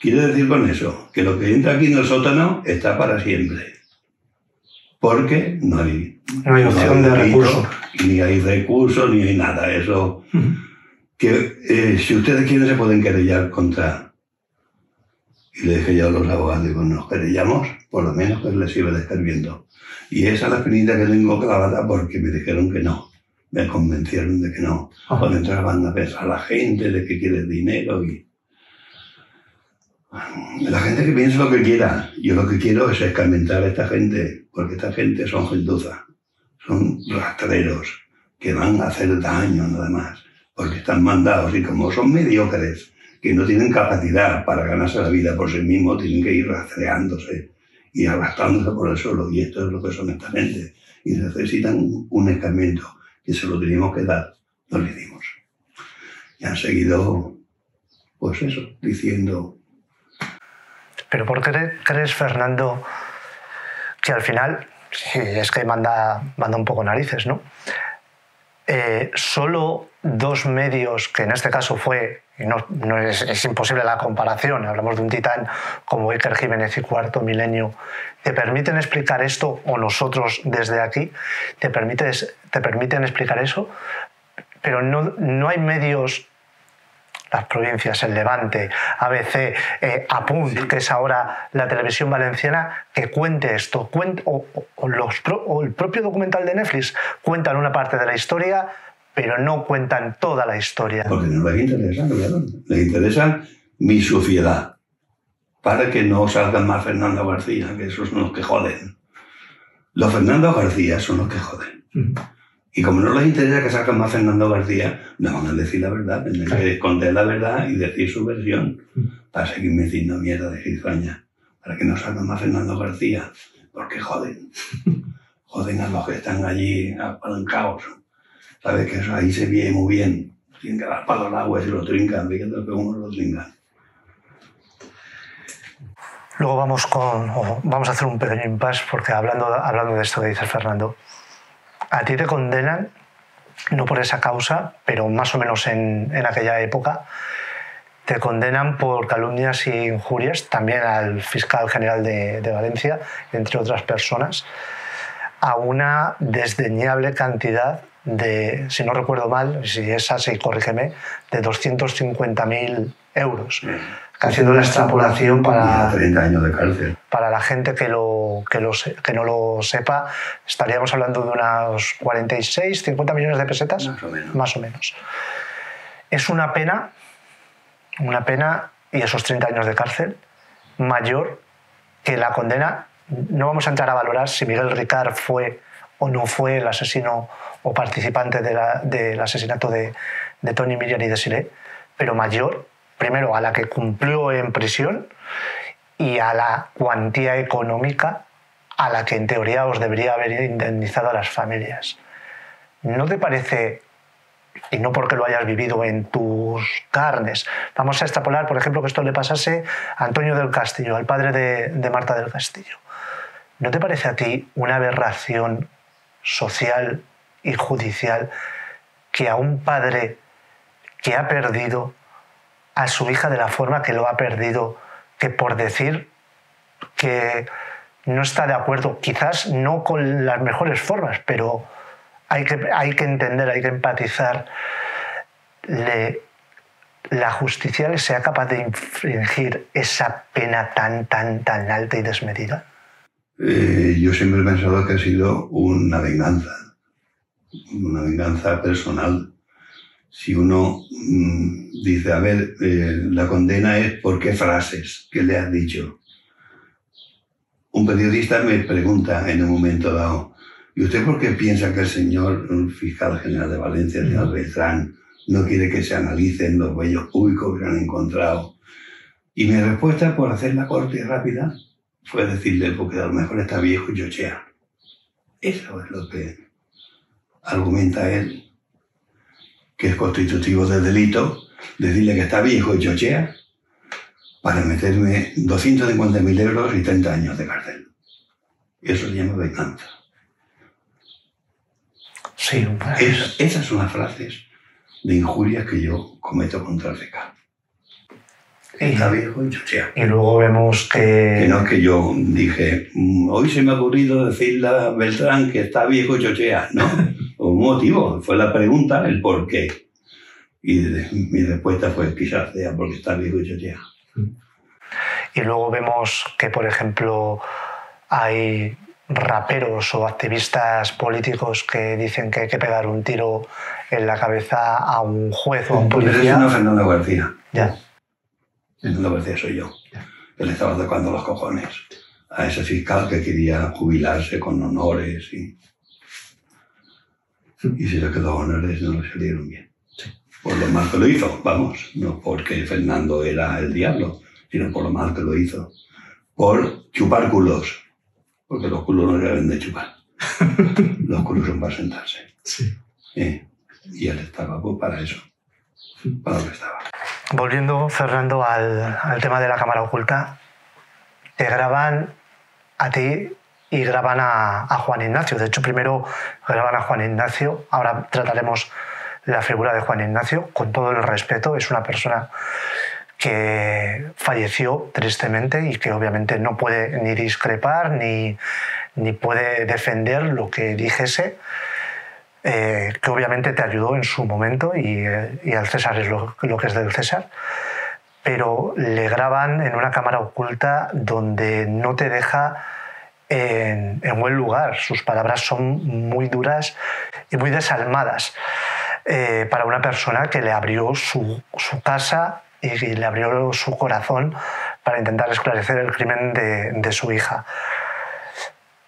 Quiere decir con eso que lo que entra aquí en el sótano está para siempre. Porque no hay, no hay opción de recurso. Ni hay recursos, ni hay nada. Eso... Mm-hmm. que eh, si ustedes quieren se pueden querellar contra... Y le dije yo a los abogados, digo, nos querellamos, por lo menos pues les iba a estar viendo. Y esa es la espinita que tengo clavada porque me dijeron que no, me convencieron de que no. Ajá. Cuando entonces van a pensar a la gente de que quiere dinero y... La gente que piensa lo que quiera, yo lo que quiero es escarmentar a esta gente, porque esta gente son gentuza, son rastreros que van a hacer daño nada más. Porque están mandados y como son mediocres, que no tienen capacidad para ganarse la vida por sí mismos, tienen que ir rastreándose y arrastrándose por el suelo. Y esto es lo que son esta gente. Y necesitan un escarmiento que se lo teníamos que dar. No le dimos. Y han seguido, pues eso, diciendo... Pero ¿por qué crees, Fernando, que al final, si es que manda, manda un poco narices, ¿no? eh, solo dos medios, que en este caso fue, y no, no es, es imposible la comparación, hablamos de un titán como Iker Jiménez y Cuarto Milenio, te permiten explicar esto, o nosotros desde aquí te, permites, te permiten explicar eso, pero no, no hay medios, las provincias, el Levante, A B C, eh, Apunt, sí, que es ahora la televisión valenciana, que cuente esto, cuente, o, o, los pro, o el propio documental de Netflix, cuentan una parte de la historia, pero no cuentan toda la historia. Porque no les interesa, ¿no? Les interesa mi suciedad, para que no salgan más Fernando García, que esos son los que joden. Los Fernando García son los que joden. Mm. Y como no les interesa que salgan más Fernando García, no van a decir la verdad, tendrán que esconder la verdad y decir su versión para seguir metiendo mierda de cizaña, para que no salgan más Fernando García, porque joden. Joden a los que están allí apalancados. Sabes que eso ahí se ve muy bien. Tienen que dar palo al agua y se lo trincan, fíjate que uno lo trincan. Luego vamos con, vamos a hacer un pequeño impasse, porque hablando, hablando de esto que dices, Fernando, a ti te condenan, no por esa causa, pero más o menos en, en aquella época, te condenan por calumnias y injurias, también al fiscal general de, de Valencia, entre otras personas, a una desdeñable cantidad de, si no recuerdo mal, si es así, corrígeme, de doscientos cincuenta mil euros. Casi una extrapolación para treinta años de cárcel. Para la gente que, lo, que, lo, que no lo sepa, estaríamos hablando de unos cuarenta y seis, cincuenta millones de pesetas. Más o menos. Más o menos. Es una pena, una pena, y esos treinta años de cárcel, mayor que la condena. No vamos a entrar a valorar si Miguel Ricart fue o no fue el asesino o participante de la, del asesinato de, de Toñi, Miriam y Desiré, pero mayor, primero, a la que cumplió en prisión y a la cuantía económica a la que en teoría os debería haber indemnizado a las familias. ¿No te parece, y no porque lo hayas vivido en tus carnes, vamos a extrapolar, por ejemplo, que esto le pasase a Antonio del Castillo, al padre de, de Marta del Castillo, ¿no te parece a ti una aberración social y judicial que a un padre que ha perdido a su hija de la forma que lo ha perdido, que por decir que no está de acuerdo, quizás no con las mejores formas, pero hay que, hay que entender, hay que empatizar, le, la justicia le sea capaz de infligir esa pena tan, tan, tan alta y desmedida? Eh, yo siempre he pensado que ha sido una venganza, una venganza personal. Si uno mmm, dice, a ver, eh, la condena es por qué frases que le has dicho. Un periodista me pregunta en un momento dado, ¿y usted por qué piensa que el señor el fiscal general de Valencia, el señor Beltrán, no quiere que se analicen los bellos públicos que han encontrado? Y mi respuesta, por hacer la corte rápida, fue decirle, porque a lo mejor está viejo y chochea. Eso es lo que argumenta él, que es constitutivo del delito, decirle que está viejo y chochea, para meterme doscientos cincuenta mil euros y treinta años de cárcel. Eso se llama venganza. Sí, es, esas son las frases de injurias que yo cometo contra el fiscal. Está viejo y chochea. Y luego vemos que... que no es que yo dije, hoy se me ha ocurrido decirle a Beltrán que está viejo y chochea, ¿no? Un motivo, fue la pregunta, el por qué. Y mi respuesta fue quizás sea porque está viejo y chochea. Y luego vemos que, por ejemplo, hay raperos o activistas políticos que dicen que hay que pegar un tiro en la cabeza a un juez o a un policía. Pero eso no es Fernando García. Ya. Fernando García soy yo. Ya. Él estaba tocando los cojones a ese fiscal que quería jubilarse con honores y... Y si se quedó honores, no le salieron bien. Sí. Por lo mal que lo hizo, vamos. No porque Fernando era el diablo, sino por lo mal que lo hizo. Por chupar culos. Porque los culos no se deben de chupar. Los culos son para sentarse. Sí. ¿Eh? Y él estaba pues, para eso. Para lo que estaba. Volviendo, Fernando, al, al tema de la cámara oculta. Te graban a ti y graban a, a Juan Ignacio. De hecho, primero graban a Juan Ignacio, ahora trataremos la figura de Juan Ignacio, con todo el respeto, es una persona que falleció tristemente y que obviamente no puede ni discrepar ni, ni puede defender lo que dijese, eh, que obviamente te ayudó en su momento y, eh, y al César es lo, lo que es del César, pero le graban en una cámara oculta donde no te deja en, en buen lugar. Sus palabras son muy duras y muy desalmadas eh, para una persona que le abrió su, su casa y le abrió su corazón para intentar esclarecer el crimen de, de su hija.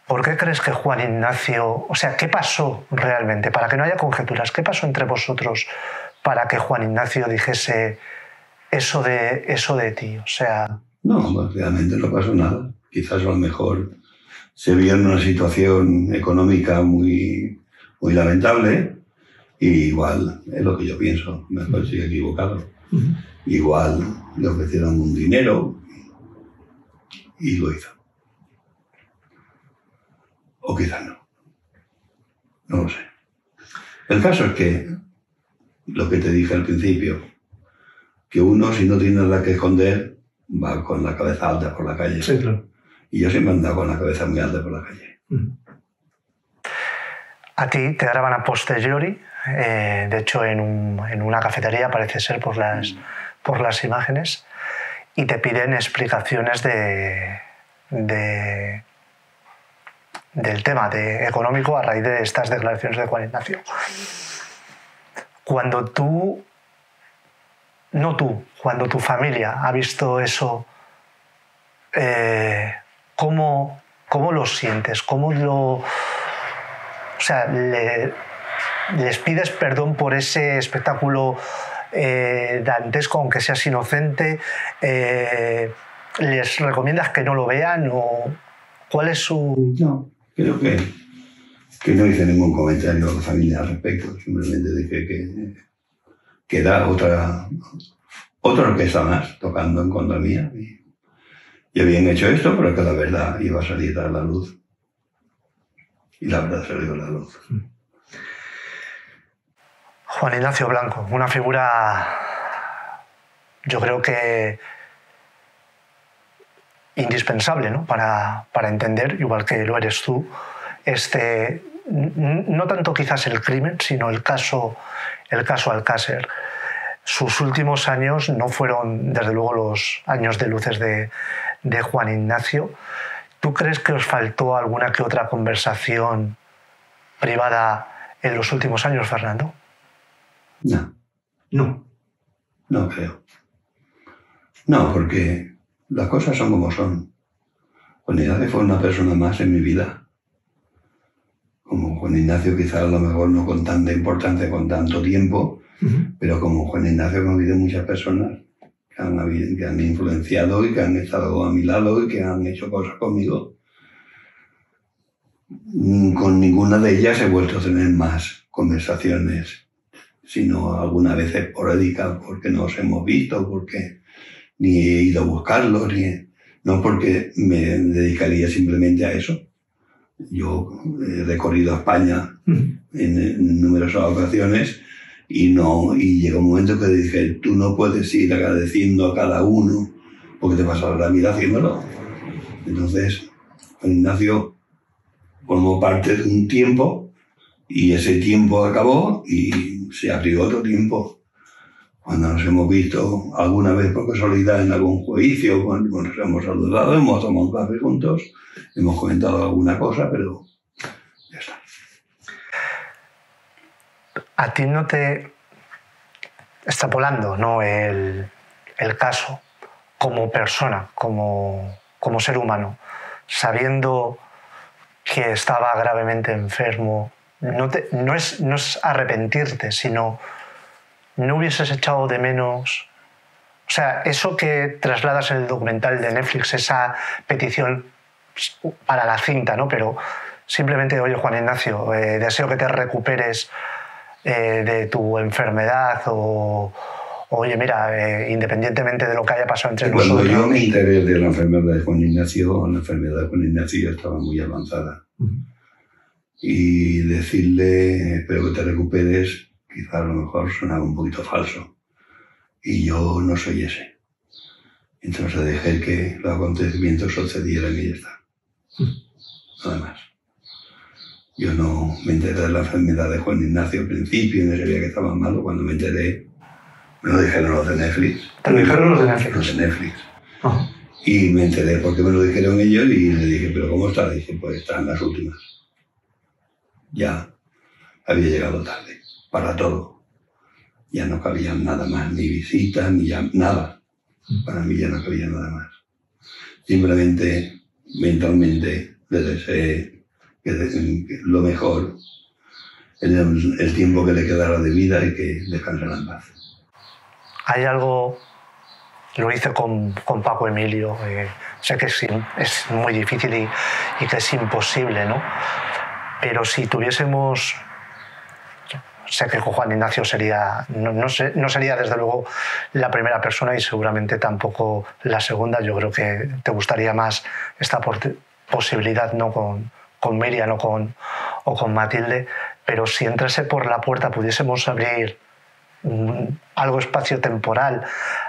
¿Por qué crees que Juan Ignacio... O sea, ¿qué pasó realmente? Para que no haya conjeturas, ¿qué pasó entre vosotros para que Juan Ignacio dijese eso de, eso de ti? O sea... No, realmente no pasó nada. Quizás a lo mejor se vio en una situación económica muy, muy lamentable y igual, es lo que yo pienso, me estoy equivocado. Uh-huh. Igual le ofrecieron un dinero y lo hizo. O quizás no. No lo sé. El caso es que, lo que te dije al principio, que uno, si no tiene nada que esconder, va con la cabeza alta por la calle. Sí, claro. Y yo siempre he andado con la cabeza muy alta por la calle. Uh-huh. A ti te graban a posteriori, eh, de hecho en, un, en una cafetería, parece ser, por las, por las imágenes, y te piden explicaciones de, de, del tema de económico a raíz de estas declaraciones de Juan Ignacio. Cuando tú, no tú, cuando tu familia ha visto eso, eh, ¿cómo, cómo lo sientes? ¿Cómo lo...? O sea, le, les pides perdón por ese espectáculo eh, dantesco, aunque seas inocente. Eh, ¿Les recomiendas que no lo vean? O ¿cuál es su...? No, creo que, que no hice ningún comentario a la familia al respecto. Simplemente dije que, que da otra, otra orquesta más tocando en contra mía. Y, y habían hecho esto, pero que la verdad iba a salir a la luz. Y la verdad salió la luz. Juan Ignacio Blanco, una figura, yo creo que indispensable, ¿no? Para, para entender, igual que lo eres tú, este, no tanto quizás el crimen, sino el caso, el caso Alcàsser. Sus últimos años no fueron, desde luego, los años de luces de, de Juan Ignacio. ¿Tú crees que os faltó alguna que otra conversación privada en los últimos años, Fernando? No. No. No creo. No, porque las cosas son como son. Juan Ignacio fue una persona más en mi vida. Como Juan Ignacio quizás a lo mejor no con tanta importancia, con tanto tiempo, uh-huh. Pero como Juan Ignacio han habido muchas personas que han, habido, que han influenciado y que han estado a mi lado y que han hecho cosas conmigo. Con ninguna de ellas he vuelto a tener más conversaciones, sino alguna vez esporádicas, porque nos hemos visto, porque ni he ido a buscarlos, ni he, no porque me dedicaría simplemente a eso. Yo he recorrido España en, en numerosas ocasiones. Y, no, y llegó un momento que dije, tú no puedes ir agradeciendo a cada uno porque te pasarás la vida haciéndolo. Entonces, Juan Ignacio formó parte de un tiempo y ese tiempo acabó y se abrió otro tiempo. Cuando nos hemos visto alguna vez por casualidad en algún juicio, cuando nos hemos saludado, hemos tomado un café juntos, hemos comentado alguna cosa, pero ya está. A ti no te, extrapolando, ¿no? el, el caso como persona, como, como ser humano, sabiendo que estaba gravemente enfermo, no, te, no, es, no es arrepentirte, sino no hubieses echado de menos... O sea, eso que trasladas en el documental de Netflix, esa petición para la cinta, ¿no? Pero simplemente, oye, Juan Ignacio, eh, deseo que te recuperes... Eh, de tu enfermedad o, oye, mira, eh, independientemente de lo que haya pasado entre nosotros... Cuando yo me enteré de la enfermedad de Juan Ignacio, la enfermedad de Juan Ignacio estaba muy avanzada. Uh-huh. Y decirle, espero que te recuperes, quizá a lo mejor sonaba un poquito falso. Y yo no soy ese. Entonces dejé que los acontecimientos sucedieran y ya está. Nada más. Yo no me enteré de la enfermedad de Juan Ignacio al principio, no sabía que estaba malo. Cuando me enteré, me lo dijeron los de Netflix. ¿Te lo dijeron los de Netflix? Los de Netflix. Oh. Y me enteré porque me lo dijeron ellos y le dije, ¿pero cómo está? Dije, pues están las últimas. Ya había llegado tarde, para todo. Ya no cabía nada más, ni visitas, ni ya, nada. Para mí ya no cabía nada más. Simplemente, mentalmente, le deseé que lo mejor en el, el tiempo que le quedara de vida y que descansara en paz. Hay algo, lo hice con, con Paco Emilio, eh, sé que es, es muy difícil y, y que es imposible, ¿no? Pero si tuviésemos, sé que con Juan Ignacio sería, no, no, sé, no sería desde luego la primera persona y seguramente tampoco la segunda. Yo creo que te gustaría más esta posibilidad, ¿no? Con, con Miriam o con, o con Matilde, pero si entrase por la puerta pudiésemos abrir algo espacio-temporal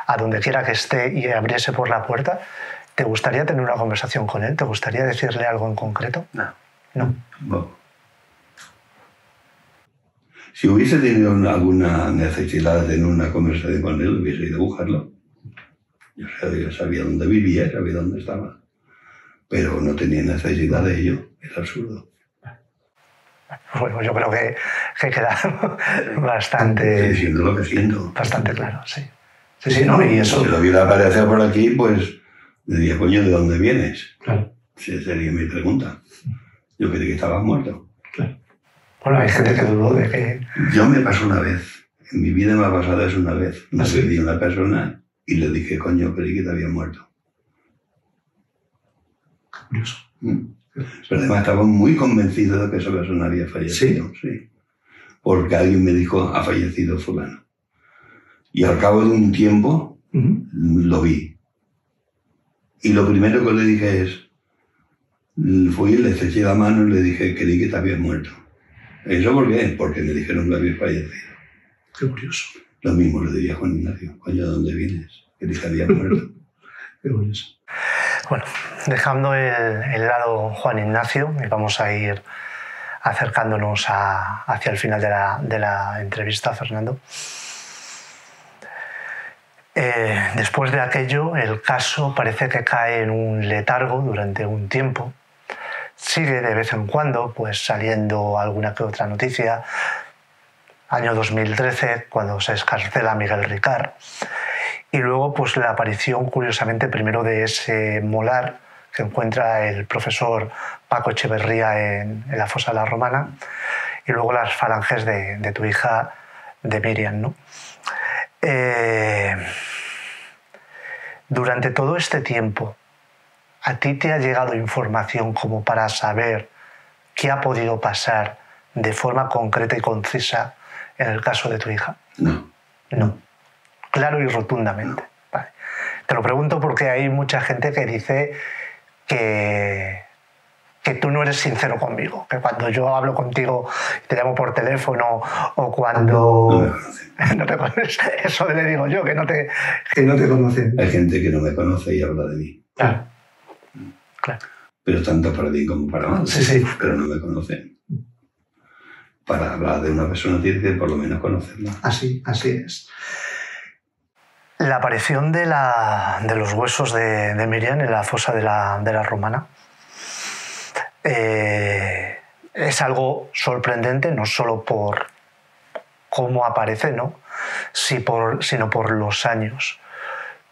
a donde quiera que esté y abriese por la puerta, ¿te gustaría tener una conversación con él? ¿Te gustaría decirle algo en concreto? No. No. No. Si hubiese tenido una, alguna necesidad de tener una conversación con él, hubiese ido a buscarlo. Yo sabía, yo sabía dónde vivía, sabía dónde estaba. Pero no tenía necesidad de ello. Es absurdo. Bueno, yo creo que, que queda bastante... Sí, siento lo que siento. Bastante claro, sí. Sí, sí, no, no, y eso... Si lo hubiera aparecido por aquí, pues... Diría, coño, ¿de dónde vienes? Claro. Esa sería mi pregunta. Yo creí que estabas muerto. Claro. Bueno, hay gente que dudó de que... Yo me pasó una vez. En mi vida me ha pasado eso una vez. Me pedí a una persona y le dije, coño, creí que te había muerto. Curioso. ¿Mm? Pero además estaba muy convencido de que esa persona había fallecido. ¿Sí? Sí. Porque alguien me dijo, ha fallecido fulano. Y al cabo de un tiempo, uh-huh, lo vi. Y lo primero que le dije es, fui, le estreché la mano y le dije, creí que te habías muerto. ¿Eso por qué? Porque me dijeron que habías fallecido. Qué curioso. Lo mismo le diría a Juan Ignacio, coño, ¿de dónde vienes? Creí que habías muerto. Qué curioso. Bueno, dejando el, el lado Juan Ignacio, y vamos a ir acercándonos a, hacia el final de la, de la entrevista, Fernando. Eh, después de aquello, el caso parece que cae en un letargo durante un tiempo. Sigue de vez en cuando, pues saliendo alguna que otra noticia. Año dos mil trece, cuando se excarcela Miguel Ricart. Y luego, pues la aparición, curiosamente, primero de ese molar que encuentra el profesor Paco Echeverría en, en la fosa de la Romana, y luego las falanges de, de tu hija, de Miriam, ¿no? Eh, durante todo este tiempo, ¿a ti te ha llegado información como para saber qué ha podido pasar de forma concreta y concisa en el caso de tu hija? No. No. Claro y rotundamente. Vale. Te lo pregunto porque hay mucha gente que dice que, que tú no eres sincero conmigo, que cuando yo hablo contigo te llamo por teléfono o cuando... No, no te conoces. Eso le digo yo, que no te, que no te conocen. Hay gente que no me conoce y habla de mí. Claro. Claro. Pero tanto para ti como para mí. Sí, sí. Pero no me conocen. Para hablar de una persona tiene que por lo menos conocerla. Así, así es. La aparición de, la, de los huesos de, de Miriam en la fosa de la, de la Romana eh, es algo sorprendente, no solo por cómo aparece, ¿no? Si por, sino por los años.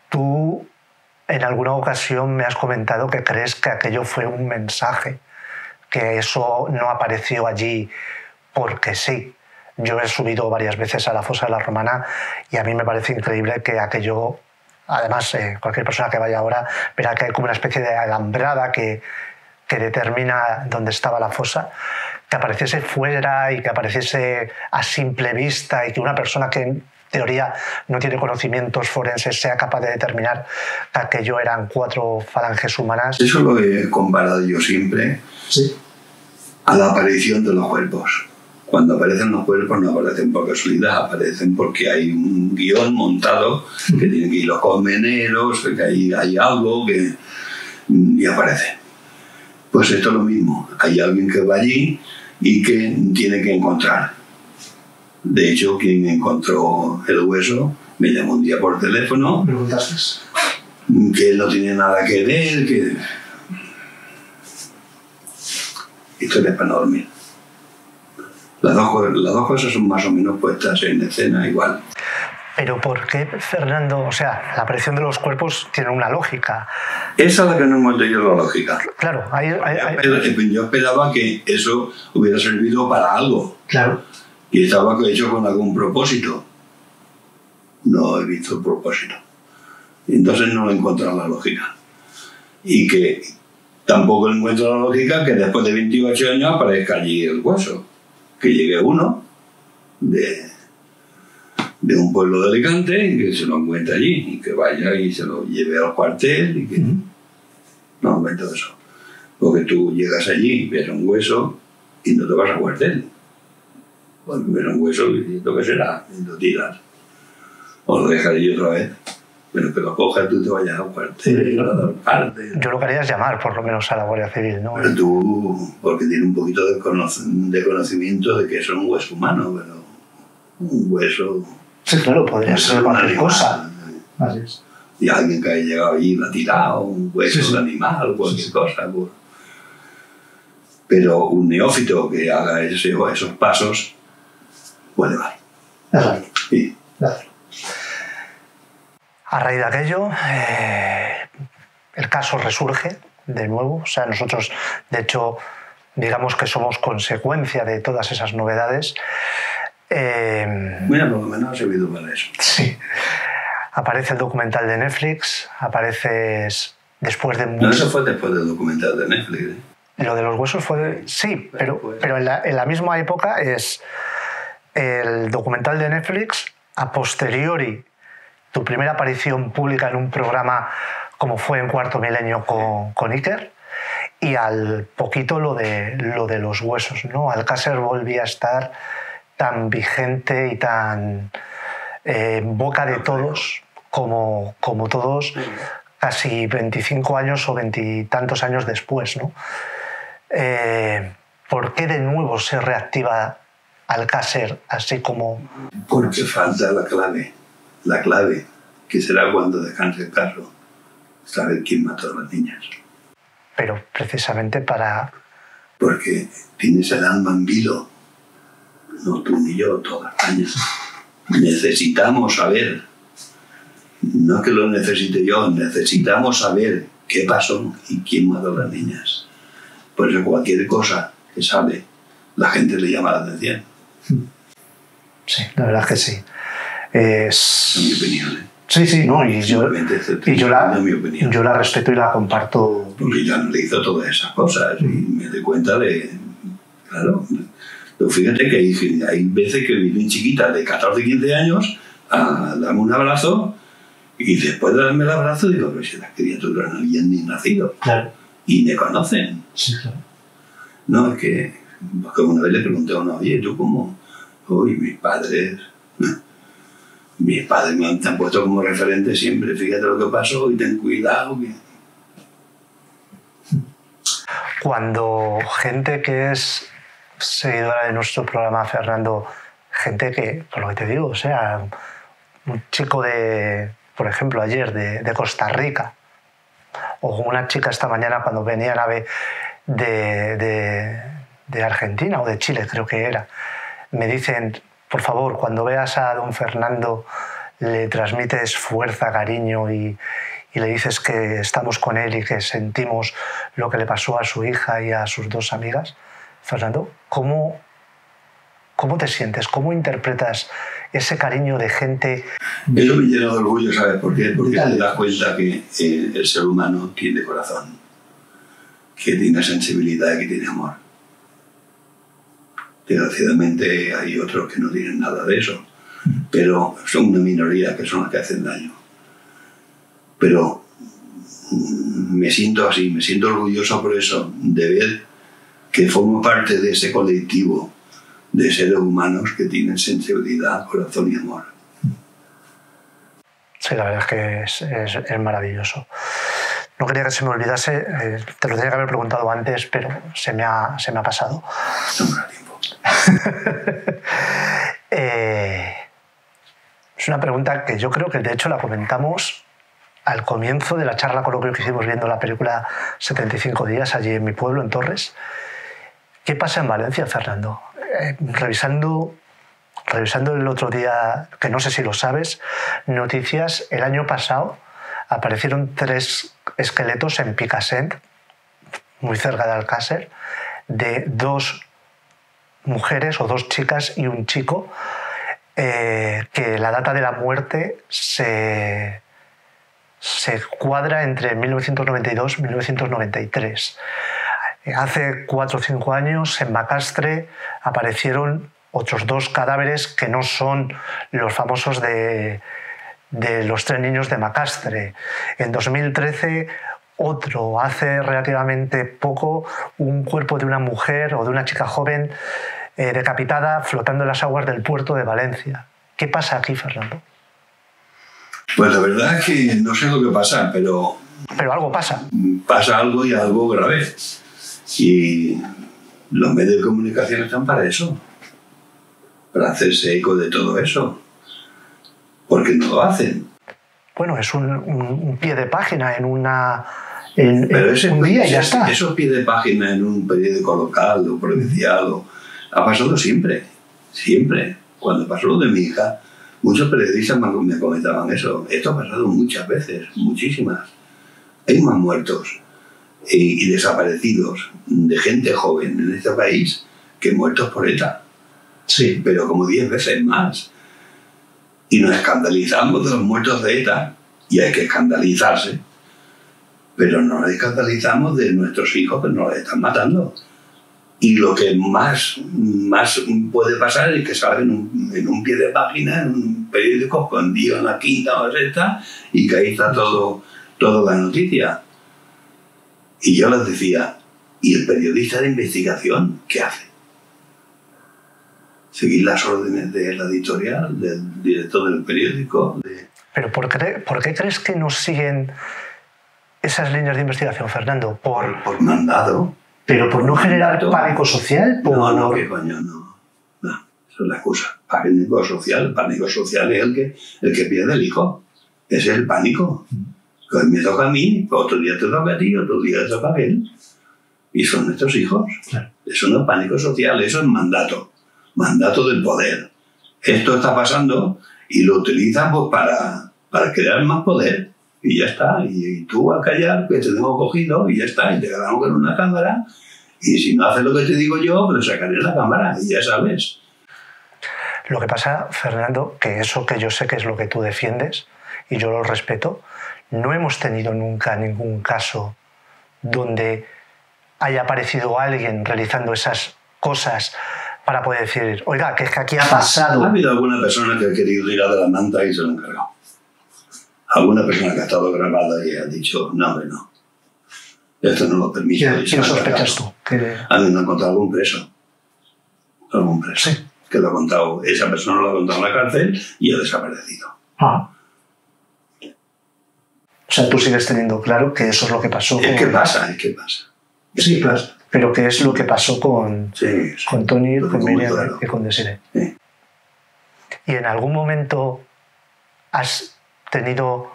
Tú en alguna ocasión me has comentado que crees que aquello fue un mensaje, que eso no apareció allí porque sí. Yo he subido varias veces a la fosa de la Romana y a mí me parece increíble que aquello, además eh, cualquier persona que vaya ahora verá que hay como una especie de alambrada que, que determina dónde estaba la fosa, que apareciese fuera y que apareciese a simple vista y que una persona que teoría, no tiene conocimientos forenses, sea capaz de determinar que aquello eran cuatro falanges humanas. Eso lo he comparado yo siempre, ¿sí?, a la aparición de los cuerpos. Cuando aparecen los cuerpos no aparecen por casualidad, aparecen porque hay un guión montado, que tienen que ir los colmeneros, que hay, hay algo que... y aparece. Pues esto es lo mismo, hay alguien que va allí y que tiene que encontrar. De hecho, quien encontró el hueso me llamó un día por teléfono, ¿preguntaste?, que no tiene nada que ver, que... Esto es para no dormir. Las dos, las dos cosas son más o menos puestas en escena igual. Pero ¿por qué, Fernando? O sea, la aparición de los cuerpos tiene una lógica. Esa es la que no hemos tenido la lógica. Claro. Hay, hay, hay... Yo esperaba que eso hubiera servido para algo. Claro. Y estaba hecho con algún propósito. No he visto el propósito. Entonces no le encuentro la lógica. Y que tampoco encuentro la lógica que después de veintiocho años aparezca allí el hueso. Que llegue uno de, de un pueblo de Alicante y que se lo encuentre allí y que vaya y se lo lleve al cuartel y que... Uh-huh. No invento eso. Porque tú llegas allí y ves un hueso y no te vas al cuartel. Porque ves un hueso y lo que será, y lo tiras. O lo dejas allí otra vez. Pero que lo cojas tú te vayas al cuartel, sí, a dar parte. Yo lo que haría es llamar, por lo menos, a la Guardia Civil, ¿no? Pero tú, porque tiene un poquito de, conoc de conocimiento de que es un hueso humano, pero un hueso... Sí, claro, podría ser cualquier cosa. Así es. Y alguien que haya llegado allí lo ha tirado, un hueso, sí, sí, de animal, cualquier, sí, cosa. Por... Pero un neófito que haga ese, esos pasos, puede valer. Ajá. Sí. Ajá. A raíz de aquello, eh, el caso resurge de nuevo. O sea, nosotros, de hecho, digamos que somos consecuencia de todas esas novedades. Eh, Mira, por lo menos ha servido para eso. Sí. Aparece el documental de Netflix, apareces después de... No, eso fue después del documental de Netflix. ¿Eh? Lo de los huesos fue... De... Sí, pero, pero, pero en, la, en la misma época es el documental de Netflix a posteriori. Tu primera aparición pública en un programa como fue en Cuarto Milenio con, con Iker, y al poquito lo de, lo de los huesos, ¿no? Alcàsser volvía a estar tan vigente y tan eh, en boca de todos como, como todos casi veinticinco años o veintitantos años después, ¿no? Eh, ¿Por qué de nuevo se reactiva Alcàsser así como...? Porque falta la clave. La clave, que será cuando descanse el caso, saber quién mató a las niñas. Pero precisamente para... Porque tienes el alma en vilo, no tú ni yo, toda España. Necesitamos saber, no es que lo necesite yo, necesitamos saber qué pasó y quién mató a las niñas. Por eso cualquier cosa que sabe, la gente le llama la atención. Sí, la verdad es que sí. Es... En mi opinión, ¿eh? Sí, sí, no, y yo, y yo, la, mi opinión. yo la respeto y la comparto. Porque yo analizo todas esas cosas y me doy cuenta de... Claro, pero fíjate que hay, hay veces que vienen chiquitas de catorce, quince años a darme un abrazo y después de darme el abrazo digo, pero si las criaturas no habían ni nacido. Claro. Y me conocen. Sí, claro. No, es que... Porque una vez le pregunté a uno, oye, ¿tú cómo? Uy, mis padres... Mis padres me han puesto como referente siempre, fíjate lo que pasó y ten cuidado. Cuando gente que es seguidora de nuestro programa, Fernando, gente que, por lo que te digo, o sea, un chico de, por ejemplo, ayer de, de Costa Rica, o una chica esta mañana cuando venía la ave de, de, de Argentina o de Chile, creo que era, me dicen... Por favor, cuando veas a don Fernando, le transmites fuerza, cariño y, y le dices que estamos con él y que sentimos lo que le pasó a su hija y a sus dos amigas. Fernando, ¿cómo, cómo te sientes? ¿Cómo interpretas ese cariño de gente? Eso me llena de orgullo, ¿sabes por qué? Porque te das cuenta que eh, el ser humano tiene corazón, que tiene sensibilidad y que tiene amor. Desgraciadamente hay otros que no tienen nada de eso. pero son una minoría de personas que hacen daño. Pero me siento así, me siento orgulloso por eso, de ver que formo parte de ese colectivo de seres humanos que tienen sensibilidad, corazón y amor. Sí, la verdad es que es, es, es maravilloso. No quería que se me olvidase, eh, te lo tenía que haber preguntado antes, pero se me ha, se me ha pasado. No me da tiempo. eh, es una pregunta que yo creo que de hecho la comentamos al comienzo de la charla coloquio que hicimos viendo la película setenta y cinco días allí en mi pueblo, en Torres. ¿Qué pasa en Valencia, Fernando? Eh, revisando... Revisando el otro día, que no sé si lo sabes, noticias, el año pasado aparecieron tres esqueletos en Picassent, muy cerca de Alcàsser, de dos mujeres o dos chicas y un chico, eh, que la data de la muerte se, se cuadra entre mil novecientos noventa y dos y mil novecientos noventa y tres. Hace cuatro o cinco años en Macastre aparecieron otros dos cadáveres que no son los famosos de, de los tres niños de Macastre. En dos mil trece, otro, hace relativamente poco, un cuerpo de una mujer o de una chica joven eh, decapitada flotando en las aguas del puerto de Valencia. ¿Qué pasa aquí, Fernando? Pues la verdad es que no sé lo que pasa, pero... Pero algo pasa. Pasa algo y algo grave. Y los medios de comunicación están para eso, para hacerse eco de todo eso, porque no lo hacen. Bueno, es un, un, un pie de página en una en, Pero en ese, un día y ya está. Esos pies de página en un periódico local o provincial o, ha pasado siempre, siempre. Cuando pasó lo de mi hija, muchos periodistas me comentaban eso. Esto ha pasado muchas veces, muchísimas. Hay más muertos y, y desaparecidos de gente joven en este país que muertos por ETA. Sí, pero como diez veces más. Y nos escandalizamos de los muertos de ETA, y hay que escandalizarse, pero no nos escandalizamos de nuestros hijos que nos están matando. Y lo que más, más puede pasar es que salgan en, en un pie de página, en un periódico escondido en la quinta o la sexta, y que ahí está todo, toda la noticia. Y yo les decía, ¿y el periodista de investigación qué hace? Seguir las órdenes de la editorial, del director del periódico. De... ¿Pero por qué, por qué crees que nos siguen esas líneas de investigación, Fernando? ¿Por, por mandado? ¿Pero por, por no generar pánico social? Por... No, no, qué coño, no. No, eso es la excusa. Pánico social, pánico social es el que, el que pierde el hijo. Ese es el pánico. Hoy me toca a mí, otro día te toca a ti, otro día te toca a él. Y son nuestros hijos. Claro. Eso no es pánico social, eso es mandato. Mandato del poder. Esto está pasando y lo utilizan pues, para, para crear más poder. Y ya está. Y, y tú a callar, que te tengo cogido, y ya está. Y te grabamos con una cámara. Y si no haces lo que te digo yo, pues sacaré la cámara. Y ya sabes. Lo que pasa, Fernando, que eso que yo sé que es lo que tú defiendes, y yo lo respeto, no hemos tenido nunca ningún caso donde haya aparecido alguien realizando esas cosas para poder decir, oiga, que es que aquí ha pasado. Ha habido alguna persona que ha querido tirar de la manta y se lo ha encargado. Alguna persona que ha estado grabada y ha dicho, no, hombre, no. Esto no lo permite. ¿Qué lo sospechas tú? Que... A mí me han contado algún preso. Algún preso. Sí. Que lo ha contado. Esa persona lo ha contado en la cárcel y ha desaparecido. Ah. O sea, tú sigues teniendo claro que eso es lo que pasó. Es que pasa, es que pasa. Sí, pasa. Pero que es lo que pasó con, sí, sí, con Toñi, con Miriam, claro, y con Desiré. Sí. ¿Y en algún momento has tenido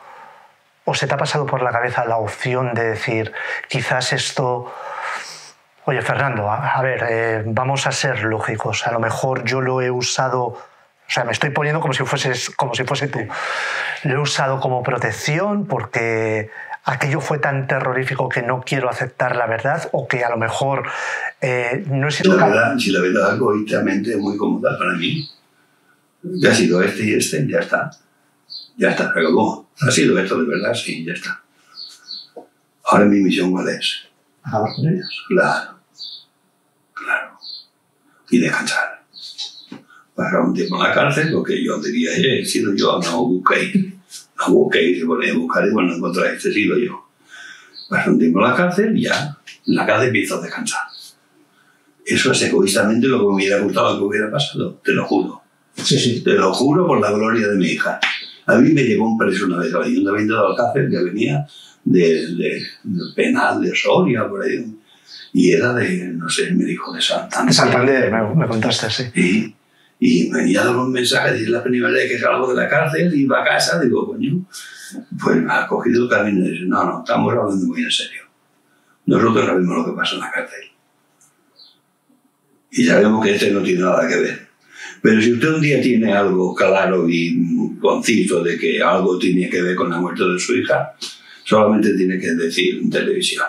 o se te ha pasado por la cabeza la opción de decir, quizás esto... Oye, Fernando, a, a ver, eh, vamos a ser lógicos. A lo mejor yo lo he usado... O sea, me estoy poniendo como si fueses, como si fuese tú. Lo he usado como protección porque... aquello fue tan terrorífico que no quiero aceptar la verdad, o que a lo mejor eh, no he sido... La verdad, si la verdad egoístamente es muy cómoda para mí. Ya ha sido este y este, ya está. Ya está, acabó. Ha sido esto de verdad, sí, ya está. Ahora mi misión, ¿cuál es? ¿Acabar con ellos? Claro. Claro. Y descansar. pasará un tiempo en la cárcel, lo que yo diría es, si no yo, no busquéis, no busquéis, se ponéis a buscar y bueno, no encontráis, este sido yo. Pasará un tiempo en la cárcel y ya, en la cárcel empiezas a descansar. Eso es egoístamente lo que me hubiera gustado que hubiera pasado, te lo juro. Sí, sí. Te lo juro por la gloria de mi hija. A mí me llegó un preso una vez al ayuntamiento de Alcàsser, que venía del de, de penal de Soria, por ahí. Y era de, no sé, me dijo de Santander. De Santander, me, me contaste, sí. Y, y me había dado un mensaje, es la primera vez que salgo de la cárcel, iba a casa, digo, coño, pues me ha cogido el camino y dice, no, no, estamos hablando muy en serio. Nosotros sabemos lo que pasa en la cárcel. Y sabemos que este no tiene nada que ver. Pero si usted un día tiene algo claro y conciso de que algo tiene que ver con la muerte de su hija, solamente tiene que decir en televisión.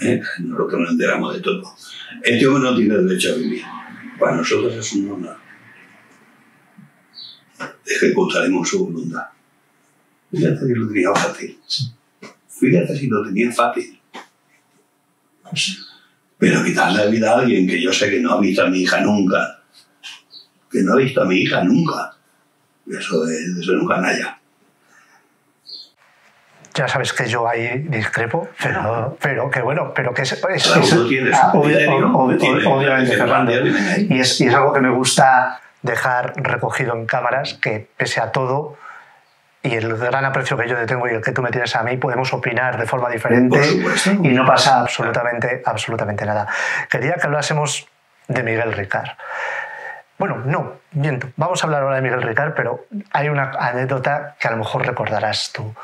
¿eh? Nosotros nos enteramos de todo. Este hombre no tiene derecho a vivir. Para nosotros es un honor. Ejecutaremos su voluntad. Fíjate que lo tenía fácil. Fíjate si lo tenía fácil. Pero quitarle la vida a alguien que yo sé que no ha visto a mi hija nunca, que no ha visto a mi hija nunca. Eso es, eso es un canalla. Ya sabes que yo ahí discrepo, pero, pero que bueno, pero que es... es, claro, es ah, criterio, ob, ob, tiene, obviamente, Fernando. Y es, y es algo que me gusta dejar recogido en cámaras, que pese a todo, y el gran aprecio que yo te tengo y el que tú me tienes a mí, podemos opinar de forma diferente y no pasa absolutamente, absolutamente nada. Quería que hablásemos de Miguel Ricart. Bueno, no, miento. Vamos a hablar ahora de Miguel Ricart, pero hay una anécdota que a lo mejor recordarás tú.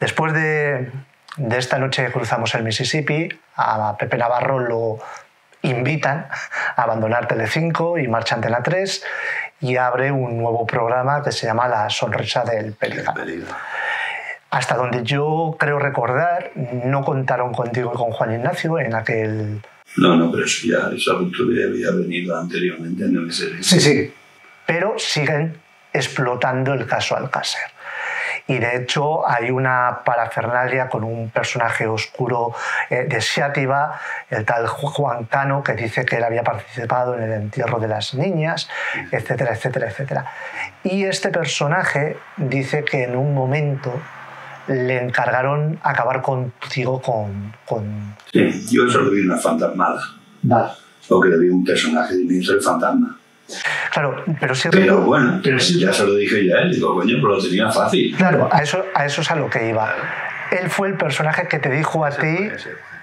Después de, de Esta noche cruzamos el Mississippi, a Pepe Navarro lo invitan a abandonar Telecinco y marcha Antena tres y abre un nuevo programa que se llama La sonrisa del pelícano. Hasta donde yo creo recordar, no contaron contigo y con Juan Ignacio en aquel... No, no, pero eso ya, esa cultura había venido anteriormente en el M B C. Sí, sí, pero siguen explotando el caso Alcàsser. Y de hecho hay una parafernalia con un personaje oscuro de Siativa, el tal Juan Cano, que dice que él había participado en el entierro de las niñas, etcétera, etcétera, etcétera. Y este personaje dice que en un momento le encargaron acabar contigo con... con... Sí, yo eso lo vi una fantasmada. Vale. O que le vi un personaje de ministro de fantasma. Claro, pero sí... Pero bueno, pero sí, ya se lo dije ya él, digo, coño, pero lo tenía fácil. Claro, a eso, a eso es a lo que iba. Él fue el personaje que te dijo a ti...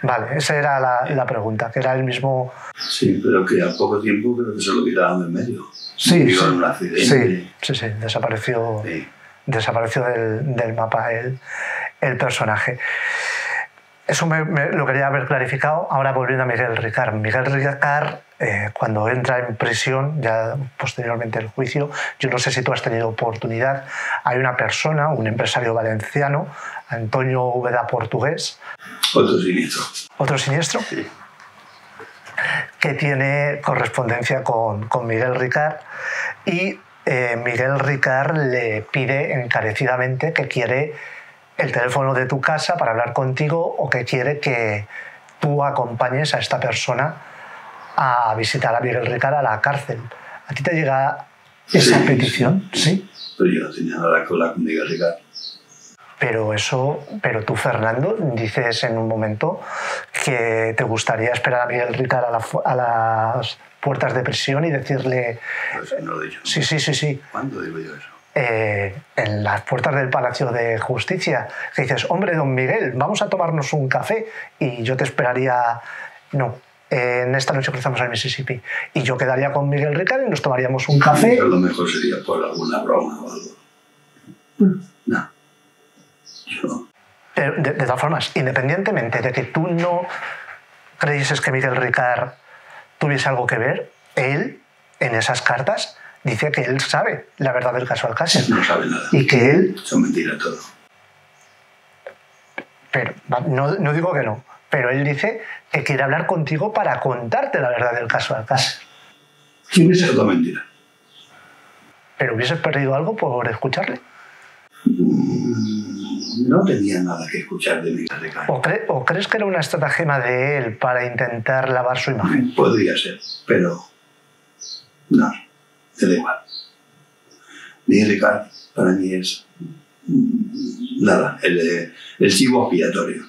Vale, esa era la, la pregunta, que era el mismo... Sí, pero que al poco tiempo creo que se lo quitaron de en medio. Sí, murió sí, en un accidente. Sí, sí, sí, desapareció... Sí. Desapareció del, del mapa el, el personaje. Eso me, me lo quería haber clarificado. Ahora volviendo a Miguel Ricart. Miguel Ricart, eh, cuando entra en prisión, ya posteriormente el juicio, yo no sé si tú has tenido oportunidad, hay una persona, un empresario valenciano, Antonio Úbeda Portugués. Otro siniestro. Otro siniestro. Sí. Que tiene correspondencia con, con Miguel Ricart y... Eh, Miguel Ricart le pide encarecidamente que quiere el teléfono de tu casa para hablar contigo o que quiere que tú acompañes a esta persona a visitar a Miguel Ricart a la cárcel. ¿A ti te llega esa sí, petición? Sí, sí. ¿Sí? Pero yo no tenía nada que hablar con Miguel Ricart. Pero eso, pero tú, Fernando, dices en un momento que te gustaría esperar a Miguel Ricart a, la, a las puertas de prisión y decirle... Eso no lo digo. Sí, sí, sí, sí. ¿Cuándo digo yo eso? Eh, en las puertas del Palacio de Justicia, que dices, hombre, don Miguel, vamos a tomarnos un café y yo te esperaría... No, eh, en Esta noche cruzamos el Mississippi. Y yo quedaría con Miguel Ricart y nos tomaríamos un café... A lo mejor sería por alguna broma o algo. Mm. No. Pero de, de todas formas, independientemente de que tú no creyeses que Miguel Ricart tuviese algo que ver, él, en esas cartas, dice que él sabe la verdad del caso Alcàsser. No sabe nada. Y que él... Eso es mentira todo. Pero, no, no digo que no, pero él dice que quiere hablar contigo para contarte la verdad del caso Alcàsser. ¿Quién es esa mentira? ¿Pero hubieses perdido algo por escucharle? No tenía nada que escuchar de Miguel Ricart. ¿O, cre ¿O crees que era una estratagema de él para intentar lavar su imagen? Podría ser, pero... No, te da igual. Miguel Ricart para mí es nada, el, el chivo expiatorio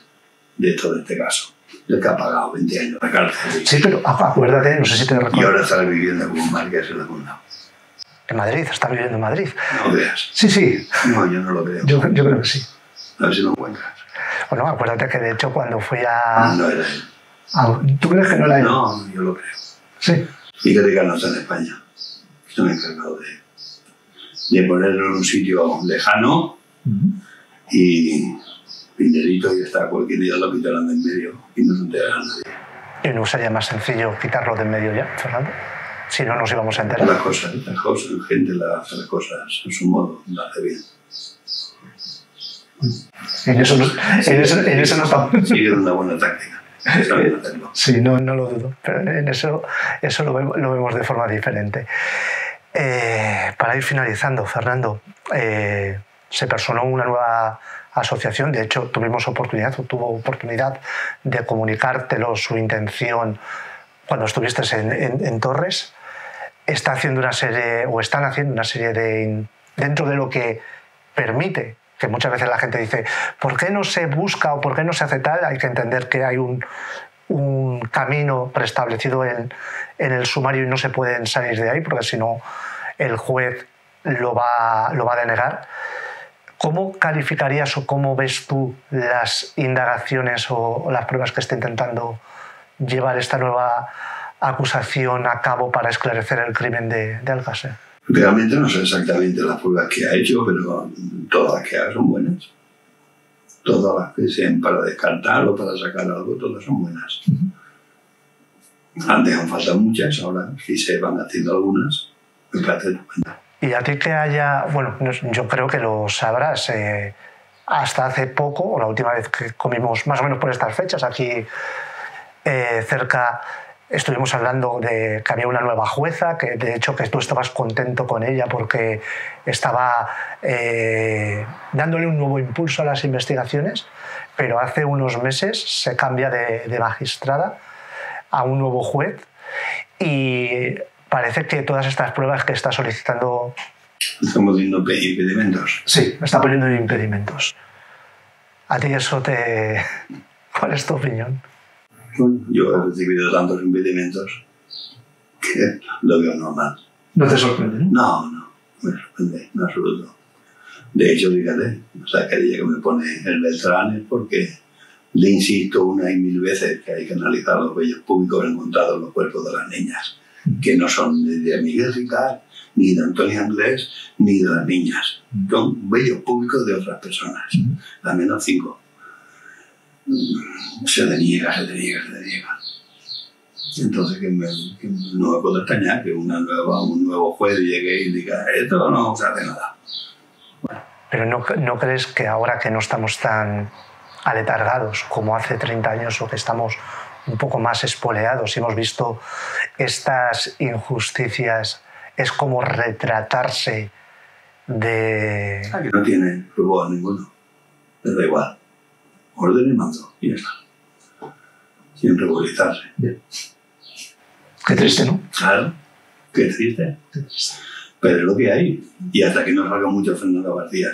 de todo este caso. El que ha pagado veinte años de cárcel. Sí, pero acuérdate, no sé si te recuerdo. Y ahora estás viviendo como un marqués en la Cunda. En Madrid, estás viviendo en Madrid. No veas. Sí, sí. No, yo no lo creo. Yo, yo creo que sí. A ver si lo encuentras. Bueno, acuérdate que de hecho cuando fui a... No era él. Ah, ¿tú crees que no era él? No, yo lo creo. Sí. Y que Ricardo no está en España. Se me ha encargado de, de ponerlo en un sitio lejano uh-huh. y... Pinterito y está cualquier día lo quitarán de en medio y no se enterarán nadie. ¿Y no sería más sencillo quitarlo de en medio ya, Fernando? Si no nos íbamos a enterar. Las cosas, las cosas, la gente la hace las cosas a su modo, las hace bien. En eso no, en eso, en eso no estamos. Sí, es una buena táctica. Sí, no, no lo dudo, pero en eso, eso lo, vemos, lo vemos de forma diferente. Eh, para ir finalizando, Fernando, eh, se personó una nueva asociación, de hecho tuvimos oportunidad, o tuvo oportunidad de comunicártelo su intención cuando estuviste en, en, en Torres. Está haciendo una serie, o están haciendo una serie de, dentro de lo que permite, que muchas veces la gente dice, ¿por qué no se busca o por qué no se hace tal? Hay que entender que hay un, un camino preestablecido en, en el sumario y no se pueden salir de ahí, porque si no el juez lo va, lo va a denegar. ¿Cómo calificarías o cómo ves tú las indagaciones o las pruebas que está intentando llevar esta nueva acusación a cabo para esclarecer el crimen de, de Alcàsser? Realmente no sé exactamente las pruebas que ha hecho, pero todas las que ha son buenas. Todas las que sean para descartar o para sacar algo, todas son buenas. Uh-huh. Antes han faltado muchas, ahora sí se van haciendo algunas. Me parece estupendo. Y a ti que haya, bueno, yo creo que lo sabrás, eh, hasta hace poco, o la última vez que comimos más o menos por estas fechas, aquí eh, cerca estuvimos hablando de que había una nueva jueza, que de hecho que tú estabas contento con ella porque estaba eh, dándole un nuevo impulso a las investigaciones, pero hace unos meses se cambia de, de magistrada a un nuevo juez y... Parece que todas estas pruebas que está solicitando... Estamos poniendo impedimentos. Sí, está poniendo impedimentos. ¿A ti eso te...? ¿Cuál es tu opinión? Yo he recibido tantos impedimentos que lo veo normal. ¿No te sorprende? No, no, me sorprende, en absoluto. De hecho, fíjate, la querella que me pone el Beltrán es porque le insisto una y mil veces que hay que analizar los bellos públicos encontrados en los cuerpos de las niñas, que no son de Miguel Ricart, ni de Antonio Anglés, ni de las niñas. Son bellos públicos de otras personas, al menos cinco. Se deniega, se deniega, se deniega. Entonces que me, que no me puedo extrañar que una nueva, un nuevo juez llegue y diga, esto no se hace nada. Bueno. Pero no, ¿no crees que ahora que no estamos tan aletargados como hace treinta años o que estamos... un poco más espoleados y hemos visto estas injusticias, es como retratarse de...? Ah, que no tiene pruebas ninguno, les da igual, orden y mando, y ya está, sin revolitarse. Qué triste, ¿no? Claro, qué triste, pero es lo que hay, y hasta que no salga mucho Fernando García,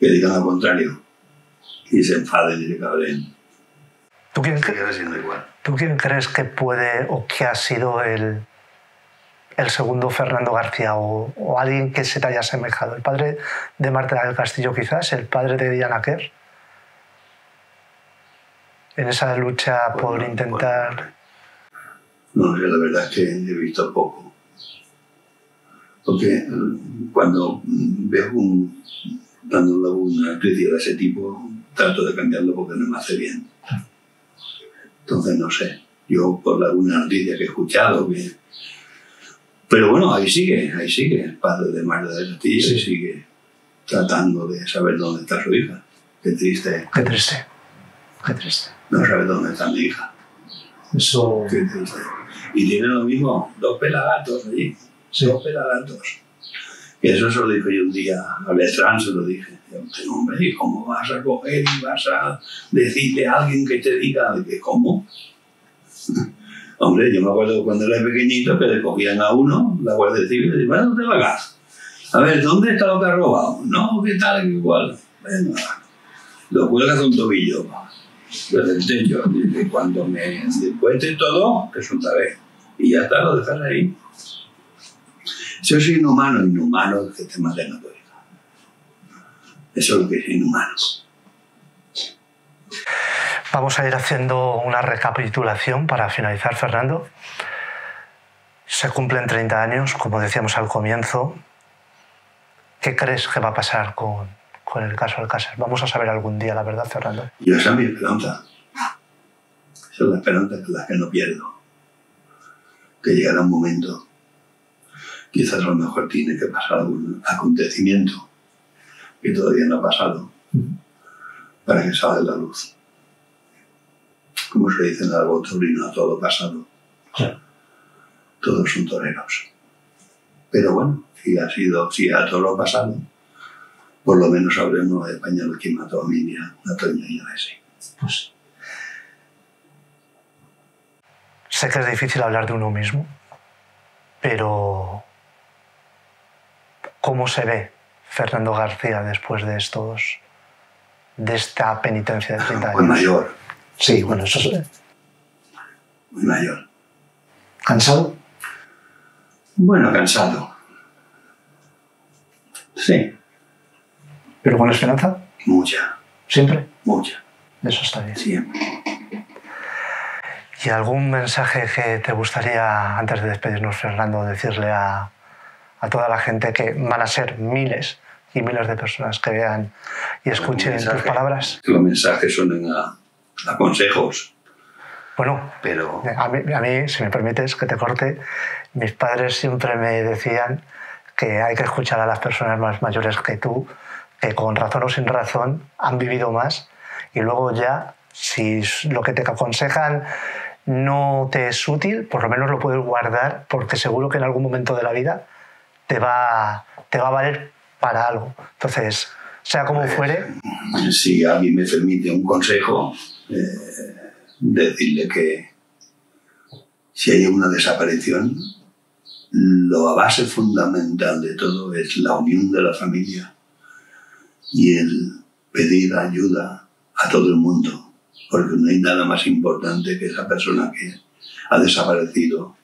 que digan lo contrario, y se enfaden y se cabren. ¿Tú quién, ¿Tú quién crees que puede o que ha sido el, el segundo Fernando García o, o alguien que se te haya asemejado? ¿El padre de Marta del Castillo quizás? ¿El padre de Diana Kerr? En esa lucha bueno, por intentar... Bueno. No, yo la verdad es que he visto poco. Porque cuando veo un, dando una crítica de ese tipo, trato de cambiarlo porque no me hace bien. Entonces, no sé, yo por alguna noticia que he escuchado, que... pero bueno, ahí sigue, ahí sigue, el padre de Marta del Castillo sí. sigue tratando de saber dónde está su hija. Qué triste. Qué triste, qué triste. No sabe dónde está mi hija. Eso... Qué triste. Y tiene lo mismo, dos pelagatos allí, sí. dos pelagatos. Y eso se lo dije yo un día, a Beltrán se lo dije. Hombre, ¿y cómo vas a coger y vas a decirle a alguien que te diga que cómo? Hombre, yo me acuerdo cuando era pequeñito que le cogían a uno, la Guardia Civil, y le decían, bueno, te vagas. A ver, ¿dónde está lo que ha robado? No, ¿qué tal? Igual. Venga. Lo cuelgas de un tobillo. Desde el techo. Dice, cuando me cuente todo, que soltaré. Y ya está, lo dejas ahí. Eso es inhumano, inhumano que te maten a tu hija. Eso es lo que es inhumano. Vamos a ir haciendo una recapitulación para finalizar, Fernando. Se cumplen treinta años, como decíamos al comienzo. ¿Qué crees que va a pasar con, con el caso Alcàsser? Vamos a saber algún día, la verdad, Fernando. Yo esa es mi esperanza. Esa es la esperanza que, la que no pierdo. Que llegará un momento. Quizás a lo mejor tiene que pasar algún acontecimiento que todavía no ha pasado para que salga la luz. Como se dice en algo taurino, a todo pasado. Sí. Todos son toreros. Pero bueno, si ha sido, si a todo lo pasado, por lo menos sabremos de pañal que mató a Miriam, a Toñi y a ese. Pues sé que es difícil hablar de uno mismo, pero ¿cómo se ve Fernando García después de estos, de esta penitencia de treinta años? Pues mayor. Sí, bueno, eso es... Muy mayor. ¿Cansado? Bueno, cansado. Sí. ¿Pero con esperanza? Mucha. ¿Siempre? Mucha. Eso está bien. Siempre. ¿Y algún mensaje que te gustaría, antes de despedirnos, Fernando, decirle a, a toda la gente, que van a ser miles y miles de personas que vean y escuchen mensaje, tus palabras? Que los mensajes suenen a... a consejos. Bueno, pero... a, mí, a mí, si me permites que te corte, mis padres siempre me decían que hay que escuchar a las personas más mayores que tú, que con razón o sin razón han vivido más, y luego ya, si lo que te aconsejan no te es útil, por lo menos lo puedes guardar, porque seguro que en algún momento de la vida te va, te va a valer para algo. Entonces, sea como pues, fuere... Si a mí me permite un consejo... Eh, decirle que si hay una desaparición, la base fundamental de todo es la unión de la familia y el pedir ayuda a todo el mundo, porque no hay nada más importante que esa persona que ha desaparecido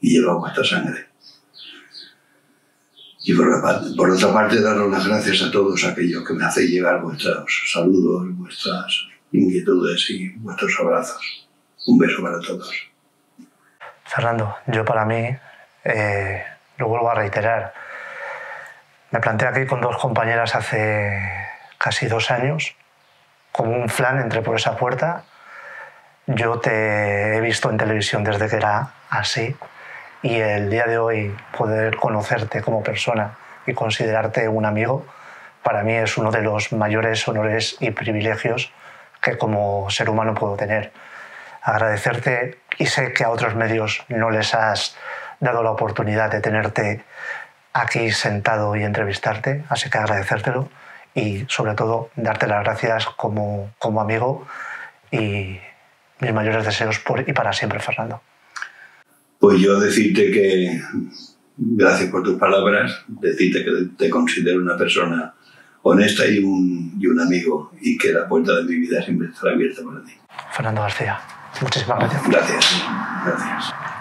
y lleva vuestra sangre. Y por, la, por otra parte, daros las gracias a todos aquellos que me hacéis llegar vuestros saludos, vuestras inquietudes y vuestros abrazos. Un beso para todos. Fernando, yo para mí, eh, lo vuelvo a reiterar, me planteé aquí con dos compañeras hace casi dos años, como un flan entré por esa puerta. Yo te he visto en televisión desde que era así, y el día de hoy poder conocerte como persona y considerarte un amigo, para mí es uno de los mayores honores y privilegios que como ser humano puedo tener. Agradecerte, y sé que a otros medios no les has dado la oportunidad de tenerte aquí sentado y entrevistarte, así que agradecértelo, y sobre todo darte las gracias como, como amigo, y mis mayores deseos por y para siempre, Fernando. Pues yo decirte que gracias por tus palabras, decirte que te considero una persona honesta y un, y un amigo, y que la puerta de mi vida siempre estará abierta para ti. Fernando García, muchísimas gracias. Gracias, gracias.